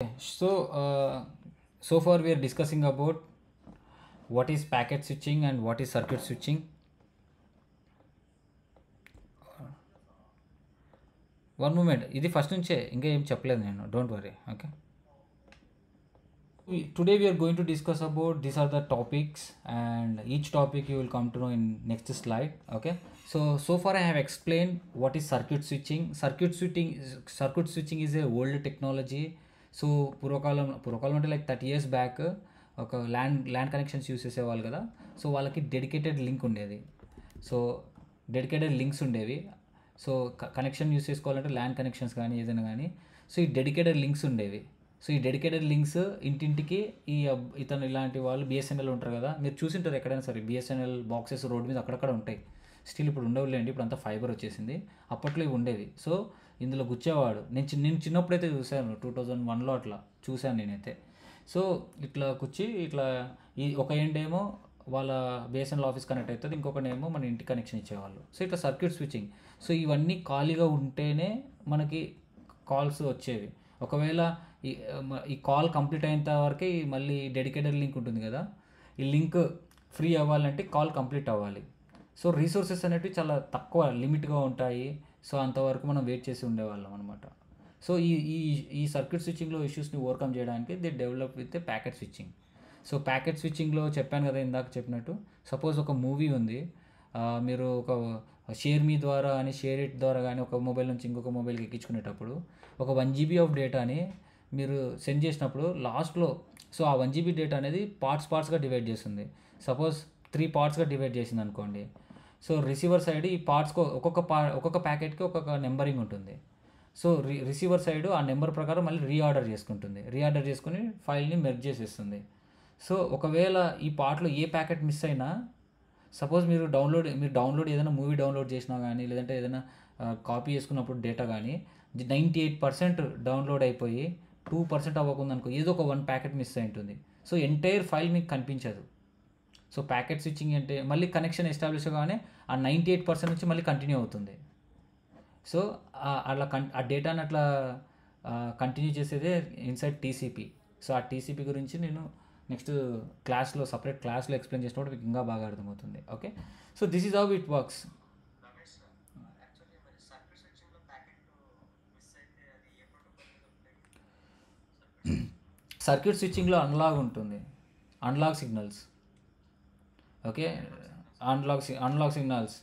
So far we are discussing about what is packet switching and what is circuit switching. One moment, idi first nunche inga em cheppaledu nenu, don't worry, okay. Today we are going to discuss about these are the topics, and each topic you will come to know in next slide, okay. So far I have explained what is circuit switching. Circuit switching is a old technology. So పూర్వకాలం అంటే like 30 years back ఒక land connections use చేసేవాళ్ళు కదా. So వాళ్ళకి dedicated link ఉండేది. So dedicated links ఉండేవి. So connection use చేసుకోవాలంటే land connections కానీ ఏదైనా కానీ, సో ఈ డెడికేటెడ్ లింక్స్ ఉండేవి. సో ఈ డెడికేటెడ్ లింక్స్ ఇంటింటికి ఇతను ఇలాంటి వాళ్ళు బిఎస్ఎన్ఎల్ ఉంటారు కదా, మీరు చూసింటారు ఎక్కడైనా సరే. బిఎస్ఎన్ఎల్ బాక్సెస్ రోడ్ మీద అక్కడక్కడ ఉంటాయి. స్టిల్ ఇప్పుడు ఉండవులేండి, ఇప్పుడు అంతా ఫైబర్ వచ్చేసింది. అప్పట్లో ఇవి ఉండేవి. సో ఇందులో గుచ్చేవాడు. నేను చిన్నప్పుడైతే చూశాను, 2001లో అట్లా చూశాను నేనైతే. సో ఇట్లా కూర్చి ఇట్లా ఈ ఒక ఎండేమో వాళ్ళ బిఎస్ఎన్ఎల్ ఆఫీస్ కనెక్ట్ అవుతుంది, ఇంకొకటేమో మన ఇంటి కనెక్షన్ ఇచ్చేవాళ్ళు. సో ఇట్లా సర్క్యూట్ స్విచ్చింగ్. సో ఇవన్నీ ఖాళీగా ఉంటేనే మనకి కాల్స్ వచ్చేవి. ఒకవేళ ఈ కాల్ కంప్లీట్ అయినంత వరకే మళ్ళీ డెడికేటెడ్ లింక్ ఉంటుంది కదా, ఈ లింక్ ఫ్రీ అవ్వాలంటే కాల్ కంప్లీట్ అవ్వాలి. సో రీసోర్సెస్ అనేవి చాలా తక్కువ, లిమిట్గా ఉంటాయి. సో అంతవరకు మనం వెయిట్ చేసి ఉండేవాళ్ళం అనమాట. సో ఈ సర్క్యూట్ స్విచ్చింగ్లో ఇష్యూస్ని ఓవర్కమ్ చేయడానికి they develop with packet switching. So packet స్విచ్చింగ్లో చెప్పాను కదా ఇందాక చెప్పినట్టు, సపోజ్ ఒక మూవీ ఉంది, మీరు ఒక షేర్ మీ ద్వారా అని షేర్ ఇట్ ద్వారా కానీ ఒక మొబైల్ నుంచి ఇంకొక మొబైల్కి ఎక్కించుకునేటప్పుడు ఒక 1 GB ఆఫ్ డేటాని మీరు సెండ్ చేసినప్పుడు లాస్ట్లో సో ఆ 1 GB డేటా అనేది పార్ట్స్గా డివైడ్ చేస్తుంది. సపోజ్ 3 పార్ట్స్గా డివైడ్ చేసింది అనుకోండి. సో రిసీవర్ సైడ్ ఈ పార్ట్స్కి ఒక్కొక్క ప్యాకెట్కి ఒక్కొక్క నెంబరింగ్ ఉంటుంది. సో రిసీవర్ సైడ్ ఆ నెంబర్ ప్రకారం మళ్ళీ రీఆర్డర్ చేసుకుంటుంది. రీఆర్డర్ చేసుకుని ఫైల్ని మెర్జ్ చేసేస్తుంది. సో ఒకవేళ ఈ పార్ట్లో ఏ ప్యాకెట్ మిస్ అయినా, సపోజ్ మీరు డౌన్లోడ్ ఏదైనా మూవీ డౌన్లోడ్ చేసినా కానీ, లేదంటే ఏదైనా కాపీ చేసుకున్నప్పుడు డేటా కానీ 98% డౌన్లోడ్ అయిపోయి 2% అవ్వకుండా అనుకో, ఏదో ఒక 1 ప్యాకెట్ మిస్ అయి ఉంటుంది. సో ఎంటైర్ ఫైల్ మీకు కనిపించదు. సో ప్యాకెట్ స్విచ్చింగ్ అంటే మళ్ళీ కనెక్షన్ ఎస్టాబ్లిష్ కాగానే ఆ 98% నుంచి మళ్ళీ కంటిన్యూ అవుతుంది. సో అలా ఆ డేటాను అట్లా కంటిన్యూ చేసేదే ఇన్సైడ్ టీసీపీ. సో ఆ టీసీపీ గురించి నేను నెక్స్ట్ క్లాస్లో సపరేట్ క్లాస్లో ఎక్స్ప్లెయిన్ చేసినప్పుడు మీకు ఇంకా బాగా అర్థమవుతుంది, okay. So this is how it works. Circuit స్విచ్చింగ్లో అనలాగ్ ఉంటుంది, analog signals, okay, analog signals.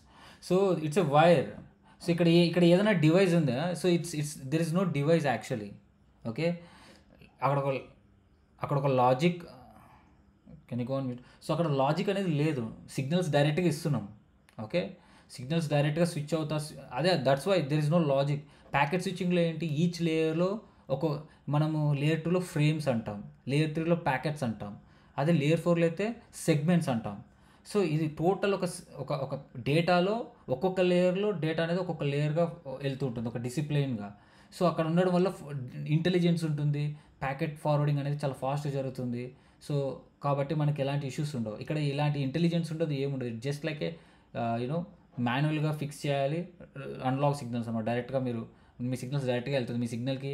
So it's a wire. So ఇక్కడ ఏదైనా డివైస్ ఉందా, so it's there is no device actually, okay. అక్కడ ఒక లాజిక్ కెనికోన్. సో అక్కడ లాజిక్ అనేది లేదు, సిగ్నల్స్ డైరెక్ట్గా ఇస్తున్నాం, ఓకే. సిగ్నల్స్ డైరెక్ట్గా స్విచ్ అవుతా, అదే that's why there is no logic. Packet స్విచ్చింగ్లో ఏంటి, ఈచ్ లేయర్లో ఒక మనము లేయర్ 2లో ఫ్రేమ్స్ అంటాం, లేయర్ 3లో ప్యాకెట్స్ అంటాం, అదే లేయర్ 4లో అయితే సెగ్మెంట్స్ అంటాం. సో ఇది టోటల్ ఒక డేటాలో ఒక్కొక్క లేయర్లో డేటా అనేది ఒక్కొక్క లేయర్గా వెళ్తూ ఉంటుంది, ఒక డిసిప్లైన్గా. సో అక్కడ ఉండడం వల్ల ఇంటెలిజెన్స్ ఉంటుంది, ప్యాకెట్ ఫార్వర్డింగ్ అనేది చాలా ఫాస్ట్గా జరుగుతుంది. సో కాబట్టి మనకి ఎలాంటి ఇష్యూస్ ఉండవు. ఇక్కడ ఇలాంటి ఇంటెలిజెన్స్ ఉండదు, ఏముండదు. జస్ట్ లైక్ యూనో మాన్యువల్గా ఫిక్స్ చేయాలి అనలాగ్ సిగ్నల్స్ అన్నమాట. డైరెక్ట్గా మీ సిగ్నల్స్ డైరెక్ట్గా వెళ్తుంది, మీ సిగ్నల్కి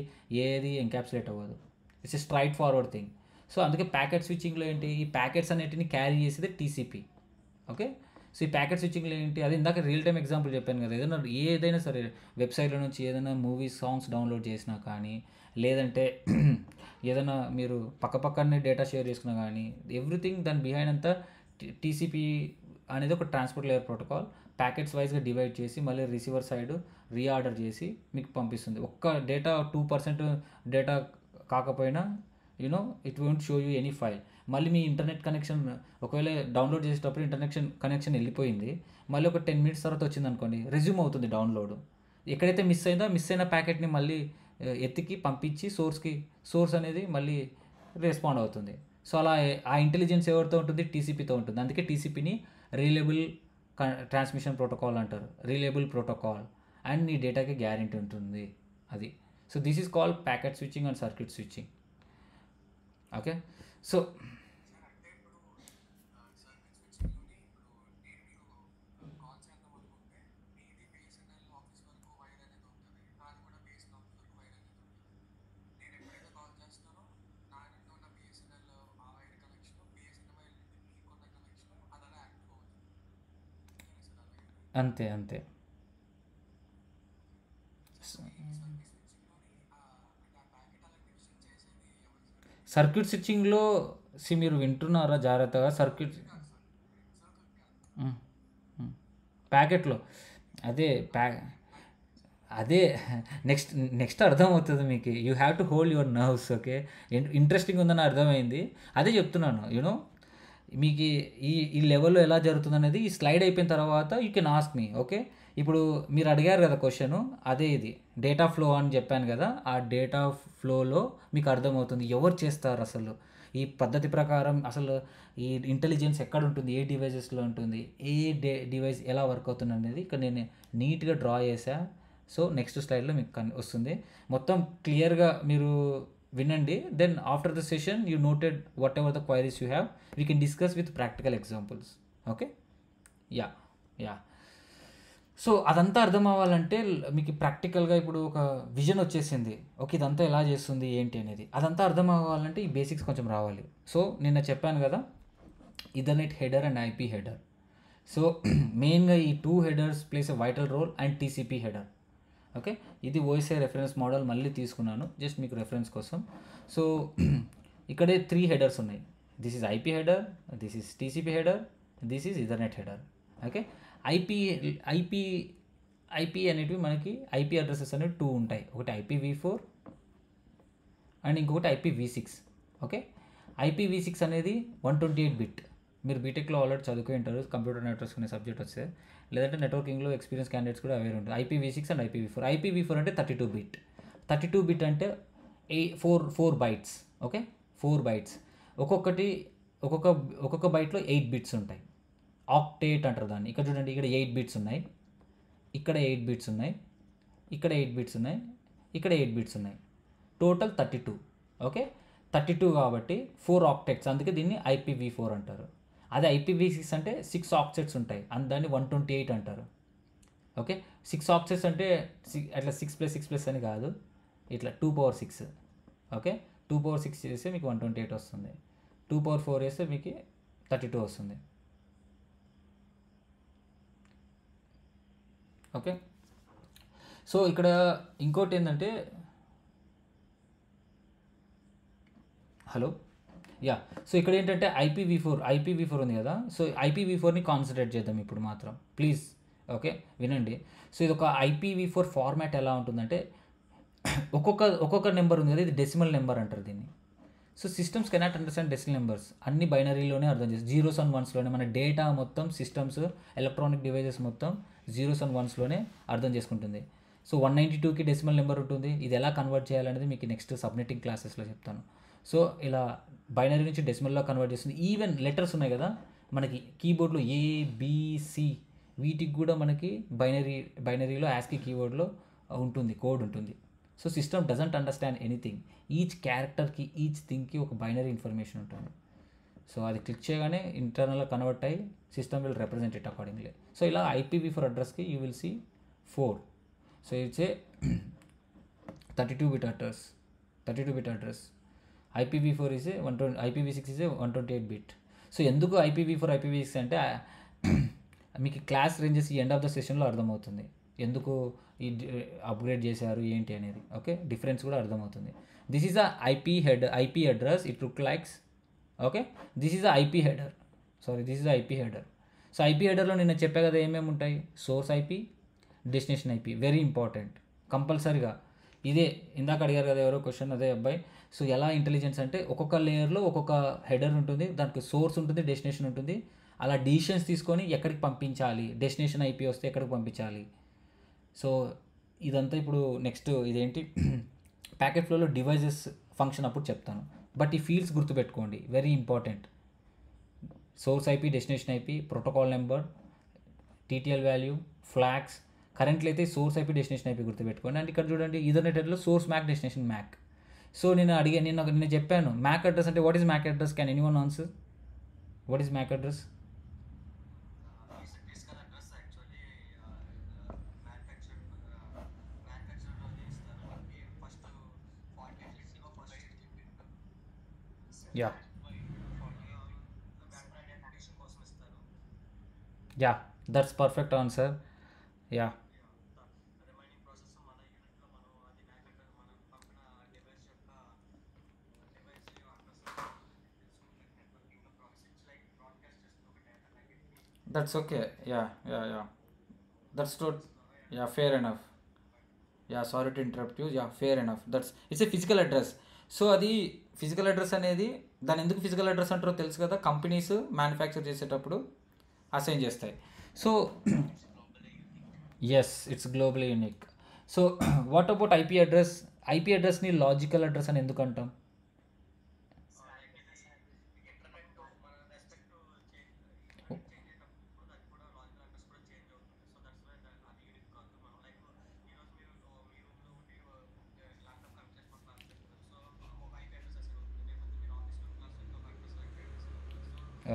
ఏది ఎన్క్యాప్సులేట్ అవ్వదు. It's a straight forward thing. So అందుకే ప్యాకెట్ స్విచ్చింగ్లో ఏంటి, ఈ ప్యాకెట్స్ అనేటిని క్యారీ చేసేది టీసీపీ, ఓకే. సో ఈ ప్యాకెట్ స్విచ్చింగ్లో ఏంటి, అది ఇందాక రియల్ టైమ్ ఎగ్జాంపుల్ చెప్పాను కదా, ఏదైనా సరే వెబ్సైట్లో నుంచి ఏదైనా మూవీ సాంగ్స్ డౌన్లోడ్ చేసినా కానీ, లేదంటే ఏదైనా మీరు పక్కపక్కనే డేటా షేర్ చేసుకున్నా కానీ, ఎవ్రీథింగ్ దాని బిహైండ్ అంతా టీసీపీ అనేది ఒక ట్రాన్స్పోర్ట్ లేయర్ ప్రోటోకాల్. ప్యాకెట్స్ వైజ్గా డివైడ్ చేసి మళ్ళీ రిసీవర్ సైడ్ రీఆర్డర్ చేసి మీకు పంపిస్తుంది. ఒక్క డేటా 2% డేటా కాకపోయినా it won't show you any file. మళ్ళీ మీ ఇంటర్నెట్ కనెక్షన్ ఒకవేళ డౌన్లోడ్ చేసేటప్పుడు కనెక్షన్ వెళ్ళిపోయింది, మళ్ళీ ఒక 10 minutes తర్వాత వచ్చింది అనుకోండి, రెజ్యూమ్ అవుతుంది డౌన్లోడ్. ఎక్కడైతే మిస్ అయిందో మిస్ అయిన ప్యాకెట్ని మళ్ళీ ఎత్తికి పంపించి సోర్స్ అనేది మళ్ళీ రెస్పాండ్ అవుతుంది. సో అలా ఆ ఇంటెలిజెన్స్ ఎవరితో ఉంటుంది, టీసీపీతో ఉంటుంది. అందుకే టీసీపీని రీలయబుల్ ట్రాన్స్మిషన్ ప్రోటోకాల్ అంటారు, రీలయబుల్ ప్రోటోకాల్, అండ్ నీ డేటాకి గ్యారెంటీ ఉంటుంది అది. So this is called packet switching and circuit switching, okay. So అంతే అంతే. సర్క్యూట్ స్విచ్చింగ్లో మీరు వింటున్నారా జాగ్రత్తగా? సర్క్యూట్ ప్యాకెట్లో అదే అదే నెక్స్ట్ అర్థమవుతుంది మీకు. You have to hold your nerves. Okay, interesting ఉందని అర్థమైంది, అదే చెప్తున్నాను. యూనో మీకు ఈ ఈ లెవెల్లో ఎలా జరుగుతుంది అనేది ఈ స్లైడ్ అయిపోయిన తర్వాత you can ask me. Okay, ఇప్పుడు మీరు అడిగారు కదా క్వశ్చను, అదే ఇది డేటా ఫ్లో అని చెప్పాను కదా, ఆ డేటా ఫ్లోలో మీకు అర్థమవుతుంది ఎవరు చేస్తారు అసలు ఈ పద్ధతి ప్రకారం, అసలు ఈ ఇంటెలిజెన్స్ ఎక్కడ ఉంటుంది, ఏ డివైజెస్లో ఉంటుంది, ఏ డివైస్ ఎలా వర్క్ అవుతుంది అనేది ఇక్కడ నేను నీట్గా డ్రా చేశా. సో నెక్స్ట్ స్లైడ్లో మీకు వస్తుంది మొత్తం క్లియర్గా, మీరు వినండి. Then after the session you noted what ever the queries you have, we can discuss with practical examples. Okay, yeah yeah. So అదంతా అర్థం అవ్వాలంటే మీకు ప్రాక్టికల్గా ఇప్పుడు ఒక విజన్ వచ్చేసింది. ఓకే, ఇదంతా ఎలా చేస్తుంది ఏంటి అనేది అదంతా అర్థం అవ్వాలంటే ఈ బేసిక్స్ కొంచెం రావాలి. సో నిన్న చెప్పాను కదా Ethernet header and IP header. So మెయిన్గా ఈ two headers plays a vital role and TCP header. Okay, ఇది ఓఎస్ఐ రెఫరెన్స్ మోడల్ మళ్ళీ తీసుకున్నాను జస్ట్ మీకు రెఫరెన్స్ కోసం. సో ఇక్కడే త్రీ హెడర్స్ ఉన్నాయి. This is IP header, this is TCP header, this is Ethernet header. Okay, IP IP IP అనేటివి మనకి IP addresses అనేవి టూ ఉంటాయి. ఒకటి IPv4 అండ్ ఇంకొకటి IPv6. ఓకే, IPv6 అనేది 128 bit. మీరు బీటెక్లో ఆల్రెడీ చదువుకుని ఉంటారు, కంప్యూటర్ నెట్వర్క్స్ అనే సబ్జెక్ట్ వస్తే, లేదంటే నెట్వర్కింగ్లో ఎక్స్పీరియన్స్ క్యాండిడేట్స్ కూడా అవేర్ ఉంటారు. IPv6 and IPv4. IPv4 అంటే 32 bit. 32 bit అంటే 4 bytes. Okay, 4 bytes. ఒక్కొక్క బైట్లో 8 bits ఉంటాయి. ఆక్టేట్ అంటారు దాన్ని. ఇక్కడ చూడండి, ఇక్కడ 8 bits ఉన్నాయి, ఇక్కడ 8 bits ఉన్నాయి, ఇక్కడ 8 bits ఉన్నాయి, ఇక్కడ 8 bits ఉన్నాయి, టోటల్ 32. ఓకే, 32 కాబట్టి 4 octets, అందుకే దీన్ని IPv4 అంటారు. అదే IPv6 అంటే 6 octets ఉంటాయి, అందు దాన్ని 128 అంటారు. ఓకే, 6 octets అంటే అట్లా 6+6+ అని కాదు, ఇట్లా 2^6. ఓకే, 2^6 చేస్తే మీకు 128 వస్తుంది, 2^4 చేస్తే మీకు 32 వస్తుంది. ఓకే, సో ఇక్కడ ఇంకోటి ఏంటంటే, హలో యా, సో ఇక్కడ ఏంటంటే IPv4 ఉంది కదా, సో IPv4ని కాన్సన్ట్రేట్ చేద్దాం ఇప్పుడు మాత్రం, ప్లీజ్. ఓకే, వినండి. సో ఇది ఒక IPv4 ఫార్మాట్ ఎలా ఉంటుందంటే, ఒక్కొక్క నెంబర్ ఉంది కదా, ఇది డెసిమల్ నెంబర్ అంటారు దీన్ని. So systems cannot understand decimal numbers, అన్ని బైనరీలోనే అర్థం చేస్తారు, 0s and 1s లోనే. మన డేటా మొత్తం, సిస్టమ్స్, ఎలక్ట్రానిక్ డివైజెస్ మొత్తం 0s and 1s లోనే అర్థం చేసుకుంటుంది. సో 192కి డెసిమల్ నెంబర్ ఉంటుంది, ఇది ఎలా కన్వర్ట్ చేయాలనేది మీకు నెక్స్ట్ సబ్నెటింగ్ క్లాసెస్లో చెప్తాను. సో ఇలా బైనరీ నుంచి డెసిమల్లో కన్వర్ట్ చేస్తుంది. ఈవెన్ లెటర్స్ ఉన్నాయి కదా మనకి కీబోర్డ్లో, ABC, వీటికి కూడా మనకి బైనరీలో ASCII కీబోర్డ్లో ఉంటుంది, కోడ్ ఉంటుంది. So system doesn't understand anything. Each క్యారెక్టర్కి, ఈచ్ థింగ్కి ఒక బైనరీ ఇన్ఫర్మేషన్ ఉంటుంది. సో అది క్లిక్ చేయగానే ఇంటర్నల్గా కన్వర్ట్ అయ్యి system will represent it accordingly. So ఇలా IPv4 అడ్రస్కి you will see 4. So it's a 32 bit address, 32 bit address. IPv4 is a 120, IPv6 is a 128 bit. So ఎందుకు IPv4 IPv6 అంటే మీకు క్లాస్ రేంజెస్ ఈ end of the సెషన్లో అర్థమవుతుంది, ఎందుకు ఈ అప్గ్రేడ్ చేశారు ఏంటి అనేది. ఓకే, డిఫరెన్స్ కూడా అర్థమవుతుంది. This is a IP address, it look likes. Okay, this is a IP header, sorry this is a IP header. So IP హెడర్లో నేను చెప్పా కదా ఏమేమి ఉంటాయి, source IP, destination IP, very important కంపల్సరీగా. ఇదే ఇందాక అడిగారు కదా ఎవరో క్వశ్చన్, అదే అబ్బాయి. సో ఎలా ఇంటెలిజెన్స్ అంటే ఒక్కొక్క లేయర్లో ఒక్కొక్క హెడర్ ఉంటుంది, దానికి సోర్స్ ఉంటుంది, డెస్టినేషన్ ఉంటుంది. అలా డిసిషన్స్ తీసుకొని ఎక్కడికి పంపించాలి, డెస్టినేషన్ IP వస్తే ఎక్కడికి పంపించాలి. సో ఇదంతా ఇప్పుడు నెక్స్ట్ ఇదేంటి ప్యాకెట్ ఫ్లోలో డివైజెస్ ఫంక్షన్ అప్పుడు చెప్తాను. బట్ ఈ ఫీల్డ్స్ గుర్తుపెట్టుకోండి, very important. Source IP, destination IP, protocol number, TTL value, flags. Currently అయితే సోర్స్ IP, డెస్టినేషన్ IP గుర్తుపెట్టుకోండి. అంటే ఇక్కడ చూడండి ఈథర్నెట్ హెడర్లో source MAC, destination MAC. So నేను అడిగాను, నిన్న చెప్పాను MAC అడ్రస్ అంటే what is MAC address, can anyone answer what is MAC address? Yeah yeah That's perfect answer. Yeah. That's okay. Yeah. That's true. Yeah, fair enough. Yeah sorry to interrupt you. Yeah fair and of that's it's a physical address. So అది physical address అనేది, దాని ఎందుకు physical address అంటారో తెలుసు కదా, companies manufacture చేసేటప్పుడు assign చేస్తాయి. So yes, it's globally unique. So what about IP address? IP అడ్రస్ని లాజికల్ అడ్రస్ అని ఎందుకు అంటాం?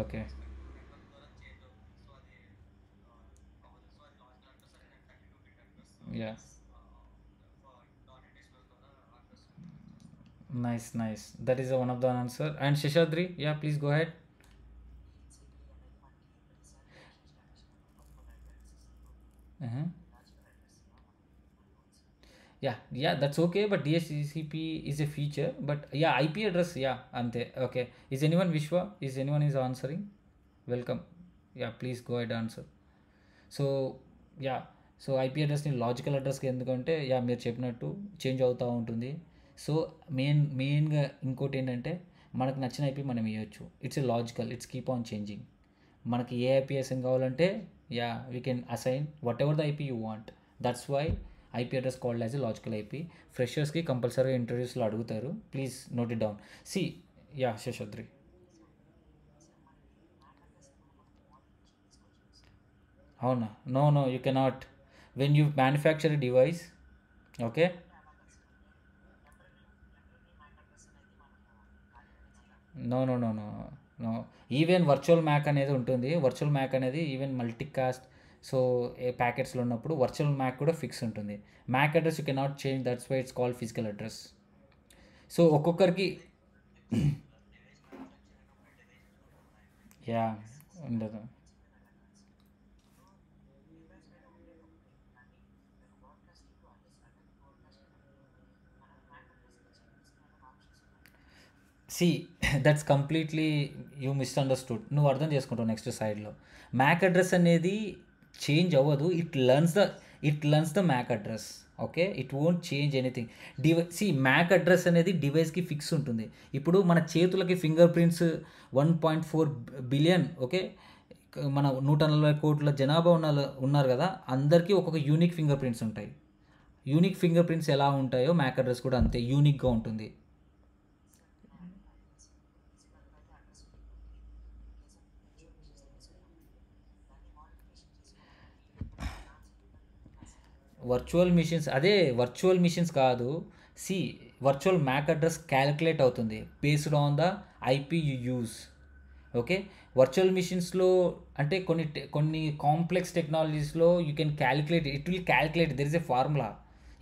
Okay, yeah, nice nice, that is one of the answer. And Seshadri, yeah please go head. Yeah, that's okay, but DHCP is a feature, but yeah, IP address, yeah, ante, okay. Is anyone Vishwa? Is anyone is answering? Welcome. Yeah, please go ahead answer. So, yeah, so IP address ni logical address ki endukante, yeah, meer cheppinattu change avuta untundi. So, main ga inkoti endante manaku nachina IP manam iyochu. It's a logical, it's keep on changing. Manaki ye IP assign kavalante, yeah, we can assign whatever the IP you want. That's why IP address called as a logical IP. ఫ్రెషర్స్కి కంపల్సరీగా ఇంటర్వ్యూస్లో అడుగుతారు. Please note it down. See, yeah Seshadri, అవునా? No, you cannot. When you manufacture a device, okay, no. Even virtual MAC అనేది ఉంటుంది. Virtual MAC అనేది even multicast, so ఏ ప్యాకెట్స్లో ఉన్నప్పుడు వర్చువల్ మ్యాక్ కూడా ఫిక్స్ ఉంటుంది. Mac address you cannot change, that's why it's called physical address. So ఒక్కొక్కరికి yeah ఉండదు. See, that's completely you misunderstood. నువ్వు అర్థం చేసుకుంటావు నెక్స్ట్ సైడ్లో. మ్యాక్ అడ్రస్ అనేది చేంజ్ అవ్వదు. It learns the Mac address, okay. It won't change anything. See, MAC address అనేది డివైస్కి ఫిక్స్ ఉంటుంది. ఇప్పుడు మన చేతులకి ఫింగర్ ప్రింట్స్ 1.4 బిలియన్, ఓకే, మన 140 కోట్ల జనాభా ఉన్నారు కదా, అందరికీ ఒక్కొక్క యూనిక్ ఫింగర్ ప్రింట్స్ ఉంటాయి. యూనిక్ ఫింగర్ ప్రింట్స్ ఎలా ఉంటాయో మ్యాక్ అడ్రస్ కూడా అంతే యూనిక్గా ఉంటుంది. వర్చువల్ మిషన్స్, అదే వర్చువల్ మిషన్స్ కాదు. See, virtual MAC address calculate అవుతుంది based on the IP you use, okay. Virtual మిషన్స్లో అంటే కొన్ని కాంప్లెక్స్ టెక్నాలజీస్లో you can calculate, it will calculate. There is a formula,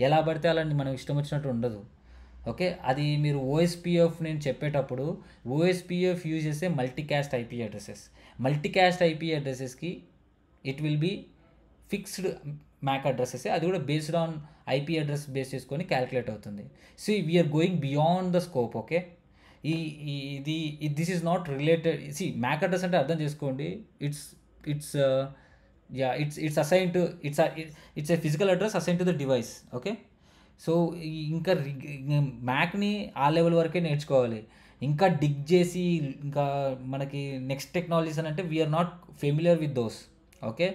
ఎలా పడితే అలాంటి మనం ఇష్టం వచ్చినట్టు ఉండదు, ఓకే. అది మీరు ఓఎస్పీఎఫ్ నేను చెప్పేటప్పుడు, ఓఎస్పీఎఫ్ యూజ్ చేసే multicast IP addresses, multicast IP అడ్రసెస్కి it will be fixed MAC addresses. అది కూడా based on IP address base చేసుకొని క్యాలిక్యులేట్ అవుతుంది. So we're going beyond the scope, okay. ఇది this is not related. See, MAC address అంటే అర్థం చేసుకోండి, it's assign to it's a physical address assign to the device, okay. So ఇంకా మ్యాక్ని ఆ level వరకే నేర్చుకోవాలి. ఇంకా డిగ్ చేసి ఇంకా మనకి నెక్స్ట్ టెక్నాలజీస్ అని అంటే we're not familiar with those, okay.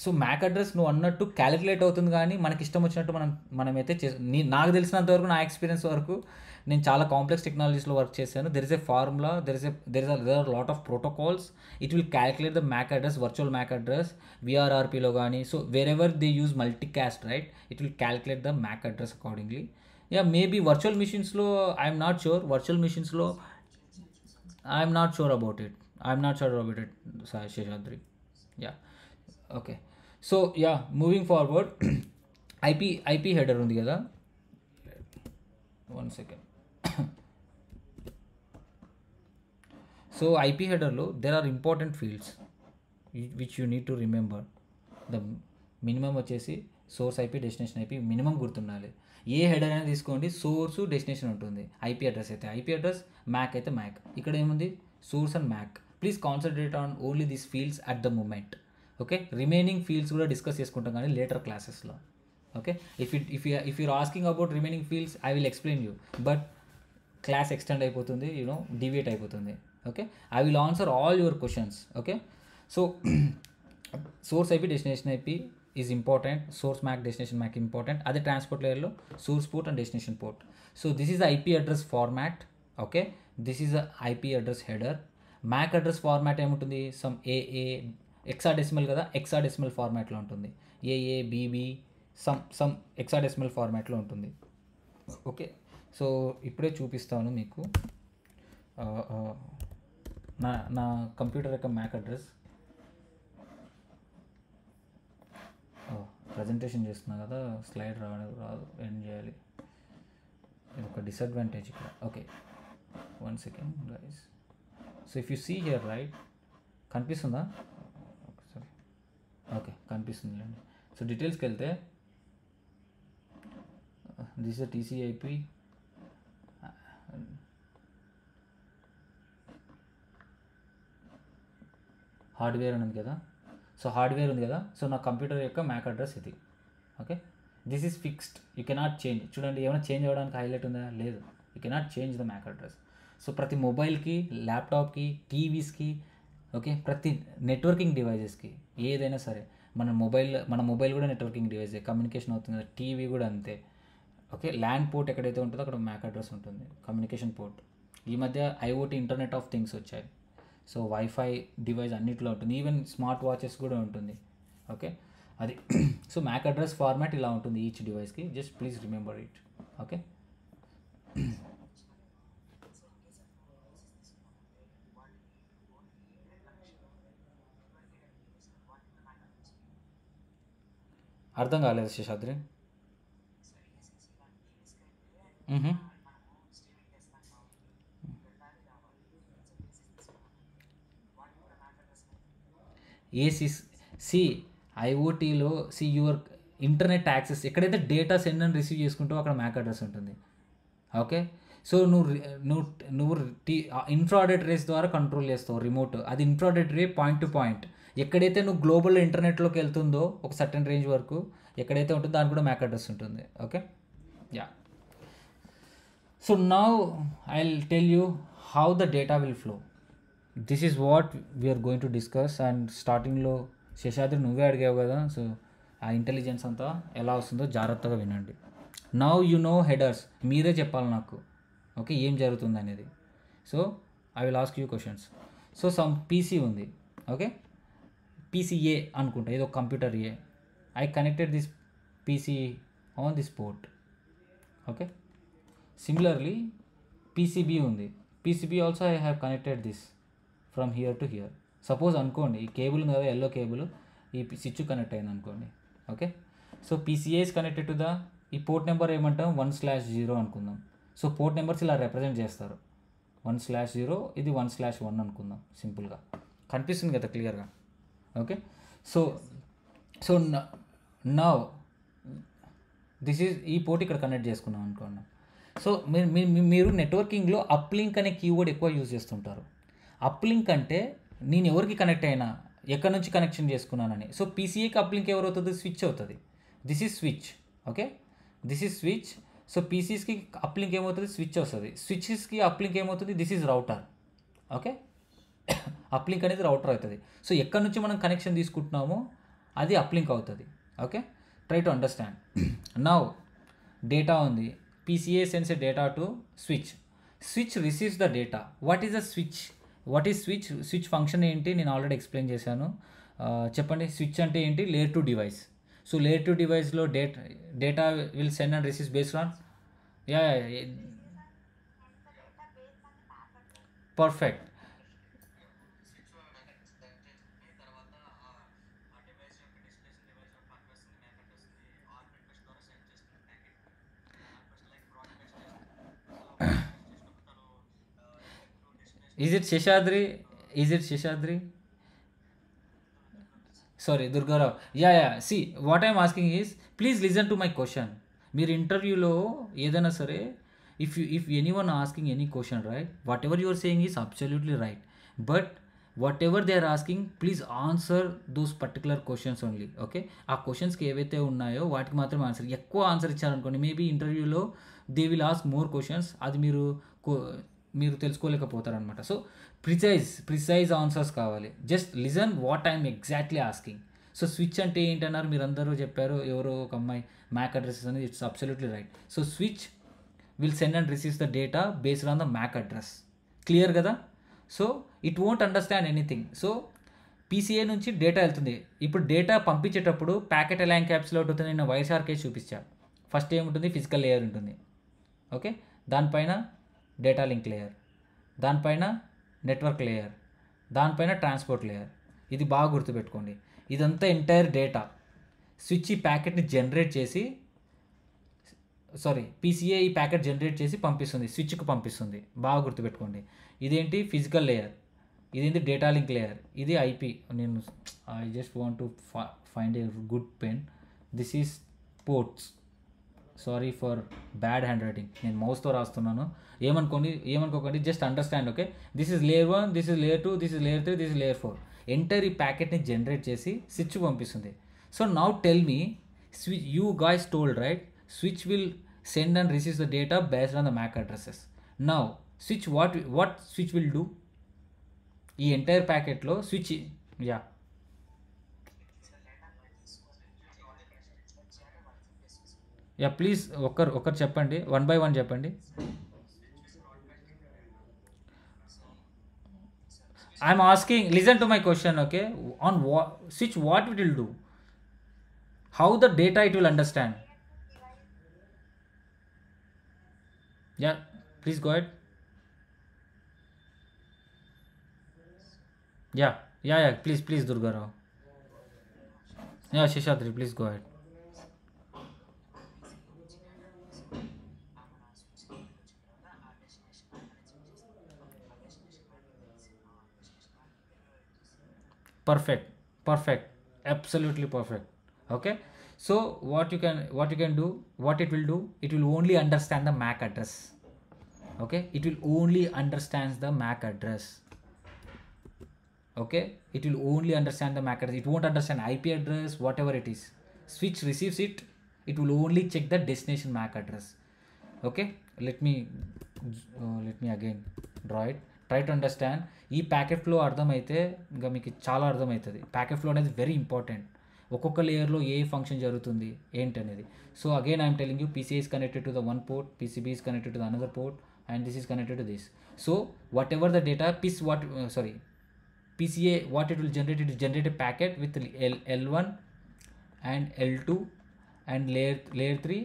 So MAC address నువ్వు అన్నట్టు క్యాలిక్యులేట్ అవుతుంది, కానీ మనకి ఇష్టం వచ్చినట్టు మనమైతే నాకు తెలిసినంత వరకు, నా ఎక్స్పీరియన్స్ వరకు, నేను చాలా కాంప్లెక్స్ టెక్నాలజీస్లో వర్క్ చేశాను. There is a formula, there are lot of protocols. It will calculate the Mac address, virtual MAC address విఆర్ఆర్పీలో కానీ. So wherever they use multicast, right, it will calculate the Mac address accordingly. Yeah, maybe virtual మిషన్స్లో I'm not sure about it Seshadri. Yeah, okay. So yeah, moving forward, IP header ఉంది కదా, 1 second. So IP హెడర్లో there are important fields, which you need to remember. The minimum వచ్చేసి source IP, destination IP minimum గుర్తుండాలి. ఏ header అయినా తీసుకోండి, source destination ఉంటుంది. IP address అయితే ఐపీ అడ్రస్, మ్యాక్ అయితే మ్యాక్. ఇక్కడ ఏముంది? Source and MAC. Please concentrate on only this fields at the moment. Okay, remaining fields కూడా డిస్కస్ చేసుకుంటాం కానీ లేటర్ క్లాసెస్లో. Okay, if you're asking about remaining fields I will explain you, but class extend అయిపోతుంది, you know deviate అయిపోతుంది. Okay, I will answer all your questions. Okay, so source IP, destination IP is important, source Mac, destination MAC important. అదే transport లేయర్లో source port and destination port. So this is IP address format. Okay, this is IP address header. MAC address format ఏముంటుంది? Some ఏఏ, hexadecimal కదా, hexadecimal ఫార్మాట్లో ఉంటుంది. ఏఏ BB some hexadecimal ఫార్మాట్లో ఉంటుంది. ఓకే, సో ఇప్పుడే చూపిస్తాను మీకు నా కంప్యూటర్ యొక్క మ్యాక్ అడ్రస్. ప్రజెంటేషన్ చేస్తున్నా కదా, స్లైడ్ రాదు, ఏం చేయాలి, ఇది ఒక డిసడ్వాంటేజ్ ఇక్కడ. Okay, one second guys. So if you see here right, కనిపిస్తుందా? సారీ, ఓకే కనిపిస్తుంది అండి. సో డీటెయిల్స్కి వెళ్తే దిస్ ఇస్ టీసీఐపి, హార్డ్వేర్ ఉంది కదా, సో హార్డ్వేర్ ఉంది కదా, సో నా కంప్యూటర్ యొక్క మ్యాక్ అడ్రస్ ఇది. Okay, this is fixed, you cannot change. చూడండి, ఏమైనా చేంజ్ అవ్వడానికి హైలైట్ ఉందా? లేదు, you cannot change the Mac address. So ప్రతి మొబైల్కి, ల్యాప్టాప్కి, టీవీస్కి, ఓకే, ప్రతి నెట్వర్కింగ్ డివైజెస్కి, ఏదైనా సరే, మన మొబైల్ కూడా నెట్వర్కింగ్ డివైజే, కమ్యూనికేషన్ అవుతుంది కదా, టీవీ కూడా అంతే. ఓకే, ల్యాండ్ పోర్ట్ ఎక్కడైతే ఉంటుందో అక్కడ మ్యాక్ అడ్రస్ ఉంటుంది, కమ్యూనికేషన్ పోర్ట్. ఈ మధ్య ఐఓటీ, ఇంటర్నెట్ ఆఫ్ థింగ్స్ వచ్చాయి, సో వైఫై డివైస్ అన్నిట్లో ఉంటుంది, ఈవెన్ స్మార్ట్ వాచెస్ కూడా ఉంటుంది. ఓకే, అది. సో మ్యాక్ అడ్రస్ ఫార్మాట్ ఇలా ఉంటుంది ఈచ్ డివైస్కి, just please remember it. Okay, అర్థం కాలేదు శేషాద్రి. ఐఓటీలో యువర్ ఇంటర్నెట్ యాక్సెస్, ఎక్కడైతే డేటా సెండ్ అని రిసీవ్ చేసుకుంటావో అక్కడ మ్యాక్ అడ్రస్ ఉంటుంది. ఓకే, సో నువ్వు ఇన్ఫ్రాడెడ్ రేస్ ద్వారా కంట్రోల్ చేస్తావు రిమోట్. అది infrared ray point to point. ఎక్కడైతే నువ్వు గ్లోబల్ ఇంటర్నెట్లోకి వెళ్తుందో ఒక సర్టెన్ రేంజ్ వరకు ఎక్కడైతే ఉంటుందో దానికి కూడా మ్యాక్ అడ్రస్ ఉంటుంది. Okay, yeah. So now I will tell you how the data will flow. This is what we're going to discuss. And స్టార్టింగ్లో శేషాద్రి నువ్వే అడిగావు కదా, సో ఆ ఇంటెలిజెన్స్ అంతా ఎలా వస్తుందో జాగ్రత్తగా వినండి. నౌ యు నో హెడర్స్, మీరే చెప్పాలి నాకు. ఓకే, ఏం జరుగుతుంది అనేది. So I will ask you questions. So some PC ఉంది. ఓకే, పీసీఏ అనుకుంటా, ఏదో computer A. I connected this PC on this port. Okay, similarly PCB ఉంది. PCB also I have connected this from here to here. Suppose అనుకోండి ఈ cable ఉంది కదా, yellow cable, ఈ switch connect అయింది అనుకోండి. Okay, so PCA is connected to the, ఈ port number ఏమంటాం 1/0 అనుకుందాం. సో పోర్ట్ నెంబర్స్ ఇలా రిప్రజెంట్ చేస్తారు, 1/0, ఇది 1/1 అనుకుందాం, సింపుల్గా కనిపిస్తుంది కదా క్లియర్గా. Okay, so now this is, ఈ పోర్ట్ ఇక్కడ కనెక్ట్ చేసుకున్నాం అనుకున్నాం. సో మీరు నెట్వర్కింగ్లో అప్లింక్ అనే కీవర్డ్ ఎక్కువ యూజ్ చేస్తుంటారు. అప్లింక్ అంటే నేను ఎవరికి కనెక్ట్ అయినా, ఎక్కడి నుంచి కనెక్షన్ చేసుకున్నానని. సో పీసీఏకి అప్లింక్ ఎవరు అవుతుంది? స్విచ్ అవుతుంది. This is switch. Okay, this is switch. So పీసీస్కి అప్లింక్ ఏమవుతుంది? స్విచ్ వస్తుంది. స్విచ్స్కి అప్లింక్ ఏమవుతుంది? This is router. Okay, uplink అనేది రౌటర్ అవుతుంది. సో ఎక్కడి నుంచి మనం కనెక్షన్ తీసుకుంటున్నామో అది అప్లింక్ అవుతుంది. Okay, try to understand. Now data ఉంది, PCA sense a data to switch. Switch receives the data. What is the switch? What is switch? Switch function ఏంటి నేను ఆల్రెడీ ఎక్స్ప్లెయిన్ చేశాను. చెప్పండి, స్విచ్ అంటే ఏంటి? Layer 2 device. సో లేయర్ 2 డివైస్లో data will send and receive based on perfect. Is it Seshadri? Sorry Durgarao. See what I'm asking is please listen to my question. మీరు ఇంటర్వ్యూలో ఏదైనా సరే if anyone asking any question, right, whatever you are saying is absolutely right, but whatever they are asking, please answer those particular questions only, okay? ఆ క్వశ్చన్స్కి ఏవైతే ఉన్నాయో వాటికి మాత్రమే ఆన్సర్. ఎక్కువ ఆన్సర్ ఇచ్చారనుకోండి మేబీ ఇంటర్వ్యూలో they will ask more questions, అది మీరు తెలుసుకోలేకపోతారనమాట. సో ప్రిసైజ్ ఆన్సర్స్ కావాలి. Just listen what I'm exactly asking. So switch అంటే ఏంటన్నారు మీరు అందరూ చెప్పారు, ఎవరో ఒక అమ్మాయి మ్యాక్ అడ్రస్సెస్ అనేది, it's absolutely right. So switch will send and receives the data based on the MAC address. Clear kada? So it won't understand anything. So PCA nunchi data elthundi. Ippudu data pampinchetappudu packet ఎలా encapsulate అవుతుంది, నేను Wireshark case చూపించా. First ఏముంటుంది, physical layer ఉంటుంది, okay, దానిపైన data link layer, దానిపైన network layer, దానిపైన transport layer. ఇది బాగా గుర్తుపెట్టుకోండి. ఇదంతా ఎంటైర్ డేటా స్విచ్ ఈ ప్యాకెట్ని జనరేట్ చేసి, సారీ పీసీఏ ఈ ప్యాకెట్ జనరేట్ చేసి పంపిస్తుంది, స్విచ్కి పంపిస్తుంది. బాగా గుర్తుపెట్టుకోండి. ఇదేంటి ఫిజికల్ లేయర్, ఇదేంటి డేటా లింక్ లేయర్, ఇది ఐపీ. నేను I just want to find a good pen. This is ports. Sorry for bad handwriting, నేను మౌస్తో రాస్తున్నాను, ఏమనుకోకండి, just understand, okay. This is layer 1, this is layer 2, this is layer 3, this is layer 4. Entire ఈ ప్యాకెట్ని generate చేసి switch పంపిస్తుంది. So now tell me, switch you guys told right, switch will send and receive the data based on the MAC addresses. Now switch, what switch will do? ఈ entire ప్యాకెట్లో switch please ఒకరు చెప్పండి, one by one చెప్పండి. I'm asking, listen to my question, okay. On switch what it will do, how the data it will understand. Yeah, please go ahead. Yeah, please Durga Rao. Yeah, Sheshadri, please go ahead. Perfect, absolutely perfect, okay. So what you can do, what it will do, it will only understand the MAC address, okay. It will only understand the MAC address, okay. It will only understand the MAC address. It won't understand IP address, whatever it is. Switch receives it, it will only check the destination MAC address, okay. Let me again draw it. Try to understand. Ee packet flow అర్థమైతే ఇంకా మీకు చాలా అర్థమవుతుంది. Packet flow అనేది very important. ఒక్కొక్క లేయర్లో ఏ function జరుగుతుంది ఏంటనేది. So again I'm telling you, PCA is connected to the one port, PCB is connected to the another port, and this is connected to this. So what ever the data PCA what it will generate, it generate a packet with L1 and L2 and layer three.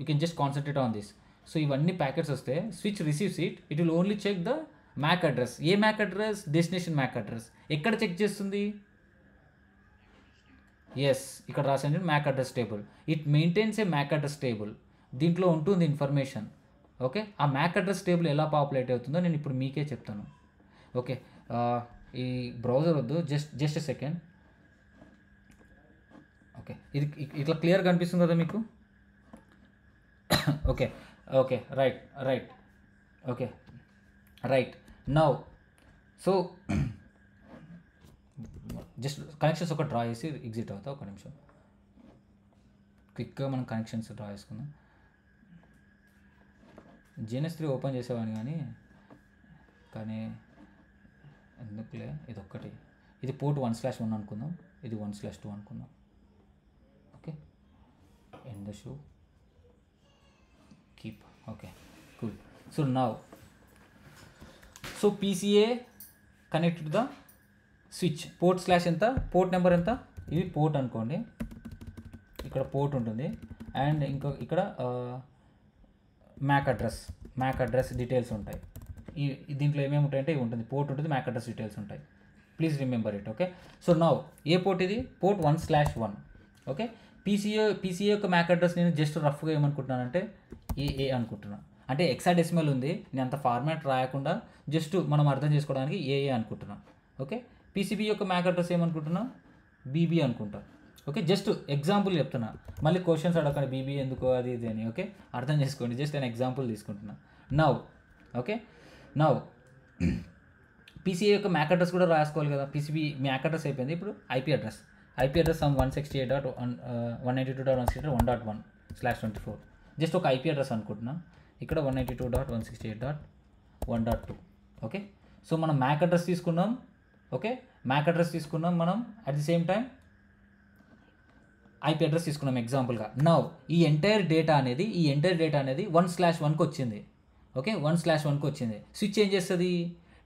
You can just concentrate on this. So ఇవన్నీ packets వస్తే switch receives it, it will only check the Mac address. ఏ Mac address? Destination Mac address. ఎక్కడ check చేస్తుంది? Yes, ఇక్కడ రాసాను Mac address table. It maintains a Mac address table, దీంట్లో ఉంటుంది information, okay. ఆ మ్యాక్ అడ్రస్ టేబుల్ ఎలా populate అవుతుందో నేను ఇప్పుడు మీకే చెప్తాను, ఓకే. ఈ బ్రౌజర్ వద్దు, జస్ట్ ఎ సెకండ్, ఓకే. ఇది ఇట్లా క్లియర్గా అనిపిస్తుంది కదా మీకు, okay okay right okay right now. So just connections ఒక డ్రా చేసి ఎగ్జిట్ అవుతా. ఒక నిమిషం క్విక్గా మనం కనెక్షన్స్ డ్రా చేసుకుందాం. GNS3 ఓపెన్ చేసేవాడిని కానీ ఎందుకులే, ఇది ఒక్కటి. ఇది పోర్ట్ 1/1 అనుకుందాం, ఇది 1/2 అనుకుందాం, okay. End the shoe keep, okay cool. So now PCA connected the switch. Port/ ఎంత, పోర్ట్ నెంబర్ ఎంత, ఇది పోర్ట్ అనుకోండి, ఇక్కడ పోర్ట్ ఉంటుంది, అండ్ ఇంకో ఇక్కడ మ్యాక్ అడ్రస్ డీటెయిల్స్ ఉంటాయి. ఈ దీంట్లో ఏమేమి ఉంటాయంటే ఇవి ఉంటుంది, పోర్ట్ ఉంటుంది, మ్యాక్ అడ్రస్ డీటెయిల్స్ ఉంటాయి. Please remember it, okay. So now ఏ పోర్ట్ ఇది? Port 1/1, okay. PCA యొక్క మ్యాక్ అడ్రస్ నేను జస్ట్ రఫ్గా ఏమనుకుంటున్నానంటే AA అనుకుంటున్నాను. అంటే హెక్సాడెసిమల్ ఉంది, నేను అంత ఫార్మాట్ రాయకుండా జస్ట్ మనం అర్థం చేసుకోవడానికి AA అనుకుంటున్నాను, ఓకే. పీసీబీ యొక్క మ్యాక్ అడ్రస్ ఏమనుకుంటున్నా, బీబీ అనుకుంటా. ఓకే, జస్ట్ ఎగ్జాంపుల్ చెప్తున్నా, మళ్ళీ క్వశ్చన్స్ అడగండి బీబీ ఎందుకో అది ఇది అని. ఓకే, అర్థం చేసుకోండి, జస్ట్ నేను ఎగ్జాంపుల్ తీసుకుంటున్నా. నవ్ ఓకే, నవ్ పీసీబీ యొక్క మ్యాక్ అడ్రస్ కూడా రాసుకోవాలి కదా. పీసీబీ మ్యాక్ అడ్రస్ అయిపోయింది, ఇప్పుడు IP address. IP address some 192.168.168.1.1/24. Just ఒక ఐపీ అడ్రస్ అనుకుంటున్నా, ఇక్కడ 192.168.1.2. ఓకే, సో మనం మ్యాక్ అడ్రస్ తీసుకున్నాం. ఓకే, మ్యాక్ అడ్రస్ తీసుకున్నాం మనం, at the same time IP address తీసుకున్నాం ఎగ్జాంపుల్గా. నవ్ ఈ ఎంటైర్ డేటా అనేది, ఈ ఎంటైర్ డేటా అనేది 1/1కి వచ్చింది. ఓకే, 1/1కి వచ్చింది. స్విచ్ ఏం చేస్తుంది,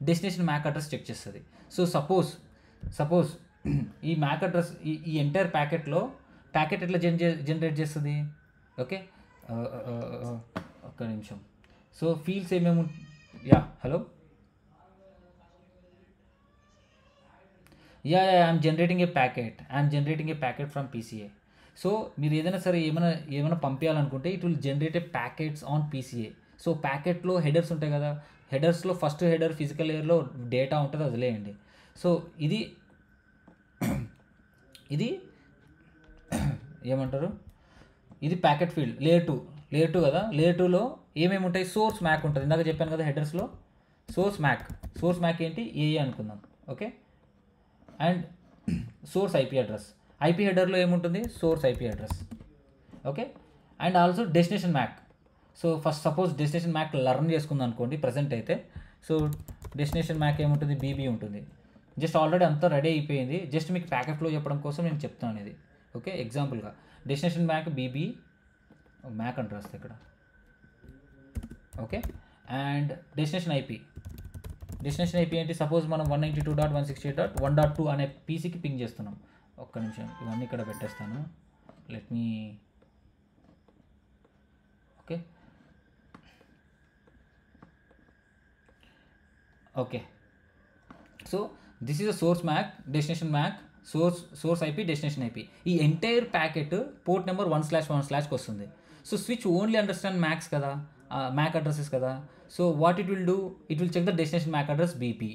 డెస్టినేషన్ మ్యాక్ అడ్రస్ చెక్ చేస్తుంది. సో సపోజ్ ఈ మ్యాక్ అడ్రస్ ఈ ఎంటైర్ ప్యాకెట్ ఎట్లా జనరేట్ చేస్తుంది. ఓకే, ఒక్క నిమిషం. సో ఫీల్డ్స్ ఏమేమి, yeah hello, yeah yeah I'm generating a packet from PCA. So మీరు ఏదైనా సరే ఏమైనా పంపించాలనుకుంటే it will generate a packets on PCA. So ప్యాకెట్లో హెడర్స్ ఉంటాయి కదా, హెడర్స్లో ఫస్ట్ హెడర్ ఫిజికల్ లేయర్లో డేటా ఉంటుంది, వదిలేయండి. సో ఇది ఏమంటారు, ఇది ప్యాకెట్ ఫీల్డ్ లేయర్ టూ కదా. లేయర్ టూలో ఏమేమి ఉంటాయి, సోర్స్ మ్యాక్ ఉంటుంది, ఇందాక చెప్పాను కదా హెడర్స్లో. సోర్స్ మ్యాక్ ఏంటి, ఏఏ అనుకుందాం. Okay, and source IP address, IP హెడర్లో ఏముంటుంది, source IP address. Okay, and also destination Mac. So first suppose destination Mac learn చేసుకుంది అనుకోండి ప్రజెంట్ అయితే. సో డెస్టినేషన్ మ్యాక్ ఏముంటుంది, బీబీ ఉంటుంది. జస్ట్ ఆల్రెడీ అంతా రెడీ అయిపోయింది, జస్ట్ మీకు ప్యాకెట్ ఫ్లో చెప్పడం కోసం నేను చెప్తాను ఇది. ఓకే, ఎగ్జాంపుల్గా destination Mac BB Mac address ఇక్కడ. ఓకే, అండ్ డెస్టినేషన్ ఐపీ ఏంటి, సపోజ్ మనం 192.168.1.2 అనే పీసీకి పింగ్ చేస్తున్నాం. ఒక్క నిమిషం, ఇవన్నీ ఇక్కడ పెట్టేస్తాను. Let me okay okay so this is a source Mac, destination Mac, source IP, destination IP. ఈ ఎంటైర్ ప్యాకెట్ పోర్ట్ నెంబర్ 1/1/కి వస్తుంది. So switch only understand max కదా, మ్యాక్ అడ్రసెస్ కదా. So what it will do, it will check the destination Mac address BP.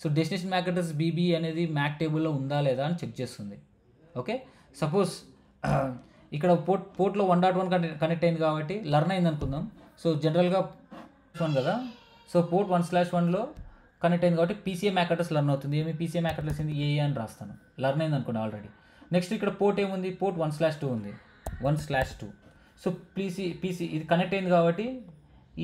So destination Mac address BB అనేది Mac టేబుల్లో ఉందా లేదా అని చెక్ చేస్తుంది. ఓకే, సపోజ్ ఇక్కడ పోర్ట్లో 1.1 కనెక్ట్ అయింది కాబట్టి లర్న్ అయింది అనుకుందాం. సో జనరల్గా కదా, సో పోర్ట్ 1/1లో కనెక్ట్ అయింది కాబట్టి పీసీఏ మ్యాక్ అడ్రస్ లర్న్ అవుతుంది. ఏమి పీసీఏ మ్యాక్ అడ్రస్ ఏంది, ఏఏ అని రాస్తాను. లర్న్ అయింది అనుకోండి ఆల్రెడీ. నెక్స్ట్ ఇక్కడ పోర్ట్ ఏముంది, పోర్ట్ 1/2 ఉంది, 1/2. సో పీసీ ఇది కనెక్ట్ అయింది కాబట్టి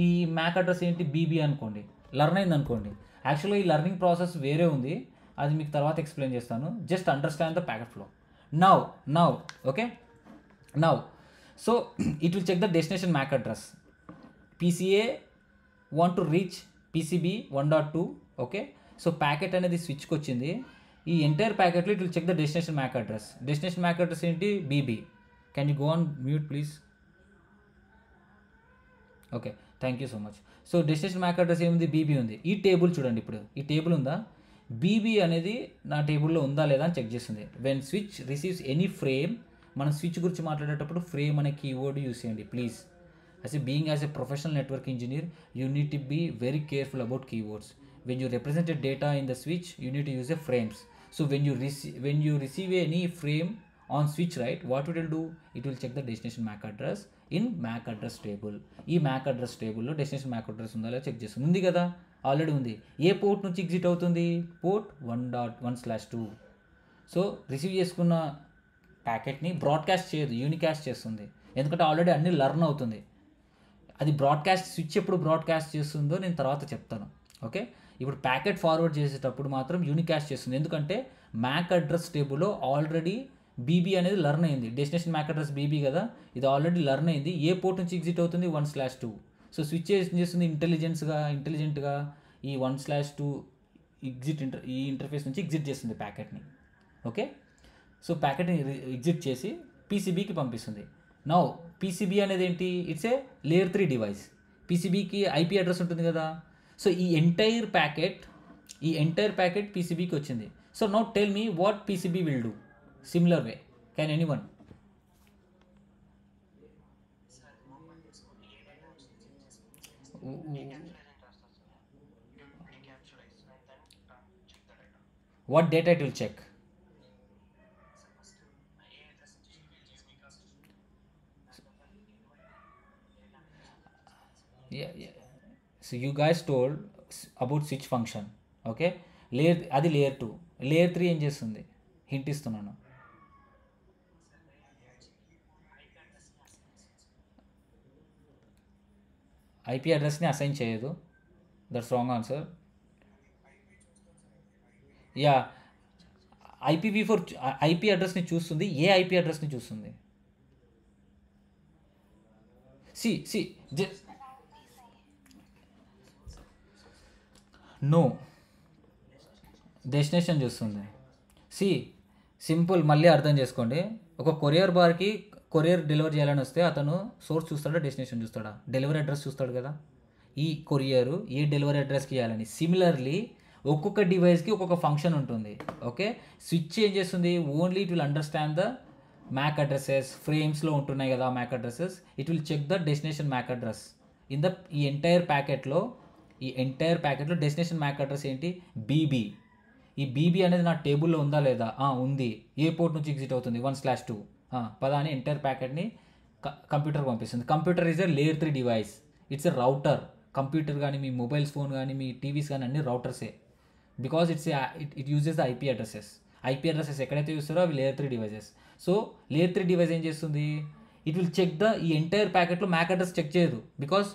ఈ మ్యాక్ అడ్రస్ ఏంటి, బీబీ అనుకోండి. లర్న్ అయింది అనుకోండి. యాక్చువల్గా ఈ లర్నింగ్ ప్రాసెస్ వేరే ఉంది, అది మీకు తర్వాత ఎక్స్ప్లెయిన్ చేస్తాను. Just understand the packet flow. Now okay now so it will check the destination Mac address. PCA want to reach PCB 1.2. Okay, so packet అనేది స్విచ్కి వచ్చింది. ఈ ఎంటైర్ ప్యాకెట్లో it will check the destination Mac address. Destination Mac address ఏంటి, BB. Can you go on mute please? Okay, thank you so much. So destination Mac address ఏముంది, BB ఉంది. ఈ table చూడండి, ఇప్పుడు ఈ టేబుల్ ఉందా, బీబీ అనేది నా టేబుల్లో ఉందా లేదా అని చెక్ చేస్తుంది. When switch receives any frame, మనం స్విచ్ గురించి మాట్లాడేటప్పుడు ఫ్రేమ్ అనే కీవర్డ్ యూజ్ చేయండి please. As a professional network engineer you need to be very careful about keywords. When you represented data in the switch you need to use a frames. So when you receive any frame on switch, right, what it will do, it will check the destination MAC address in MAC address table. ఈ MAC address table లో destination MAC address ఉందా లేదా check చేస్తుంది. ఉంది కదా, already ఉంది. ఏ port నుంచి ఎగ్జిట్ అవుతుంది, పోర్ట్ 1.1/2. సో రిసీవ్ చేసుకున్న ప్యాకెట్ని బ్రాడ్కాస్ట్ చేయదు, యూనికాస్ట్ చేస్తుంది. ఎందుకంటే ఆల్రెడీ అన్నీ లర్న్ అవుతుంది. అది బ్రాడ్కాస్ట్, స్విచ్ ఎప్పుడు బ్రాడ్కాస్ట్ చేస్తుందో నేను తర్వాత చెప్తాను. ఓకే, ఇప్పుడు ప్యాకెట్ ఫార్వర్డ్ చేసేటప్పుడు మాత్రం యూనికాస్ట్ చేస్తుంది. ఎందుకంటే మ్యాక్ అడ్రస్ టేబుల్లో ఆల్రెడీ బీబీ అనేది లర్న్ అయింది. డెస్టినేషన్ మ్యాక్ అడ్రస్ బీబీ కదా, ఇది ఆల్రెడీ లర్న్ అయింది. ఏ పోర్ట్ నుంచి ఎగ్జిట్ అవుతుంది, 1/2. సో స్విచ్ చేస్తుంది ఇంటెలిజెంట్గా ఈ 1/2 ఈ ఇంటర్ఫేస్ నుంచి ఎగ్జిట్ చేస్తుంది ప్యాకెట్ని. ఓకే, సో ప్యాకెట్ని ఎగ్జిట్ చేసి పీసీబీకి పంపిస్తుంది. నౌ పీసీబీ అనేది ఏంటి, ఇట్స్ ఏ లేయర్ 3 డివైస్. పీసీబీకి ఐపీ అడ్రస్ ఉంటుంది కదా. సో ఈ ఎంటైర్ ప్యాకెట్ పీసీబీకి వచ్చింది. So now tell me what PCB will do. Similar way, can anyone? what data it will check? Yeah. So you guys told about switch function, okay? Layer అది layer 2, layer 3 ఏం చేస్తుంది? Hint ఇస్తున్నాను. IP అడ్రస్ని assign చేయదు. That's wrong answer. Yeah, IPv4 IP అడ్రస్ని చూస్తుంది. ఏ IP అడ్రస్ని చూస్తుంది? సి నో, డెస్టినేషన్ చూస్తుంది. సి సింపుల్, మళ్ళీ అర్థం చేసుకోండి. ఒక కొరియర్ బార్కి కొరియర్ డెలివరీ చేయాలని వస్తే అతను సోర్స్ చూస్తాడా, డెస్టినేషన్ చూస్తాడా? డెలివరీ అడ్రస్ చూస్తాడు కదా. ఈ కొరియరు ఏ డెలివరీ అడ్రస్కి చేయాలని. సిమిలర్లీ ఒక్కొక్క డివైస్కి ఒక్కొక్క ఫంక్షన్ ఉంటుంది, ఓకే? స్విచ్ ఏం చేస్తుంది? Only it will understand the Mac addresses. ఫ్రేమ్స్లో ఉంటున్నాయి కదా Mac addresses. It will check the destination Mac address in the ఈ ఎంటైర్ ప్యాకెట్లో డెస్టినేషన్ మ్యాక్ అడ్రస్ ఏంటి? బీబీ. ఈ బీబీ అనేది నా టేబుల్లో ఉందా లేదా? ఉంది. ఏ పోర్ట్ నుంచి ఎగ్జిట్ అవుతుంది? 1/2. పదా అని ఎంటైర్ ప్యాకెట్ని కంప్యూటర్ పంపిస్తుంది. Computer is a layer 3 device. It's a router. Computer కానీ మీ మొబైల్స్ ఫోన్ కానీ మీ టీవీస్ కానీ అన్ని రౌటర్సే. Because it uses the IP addresses. IP addresses ఎక్కడైతే చూస్తారో అవి layer 3 devices. So layer 3 device ఏం చేస్తుంది? ఇట్ విల్ చెక్ ద ఈ ఎంటైర్ ప్యాకెట్లో మ్యాక్ అడ్రస్ చెక్ చేయదు. Because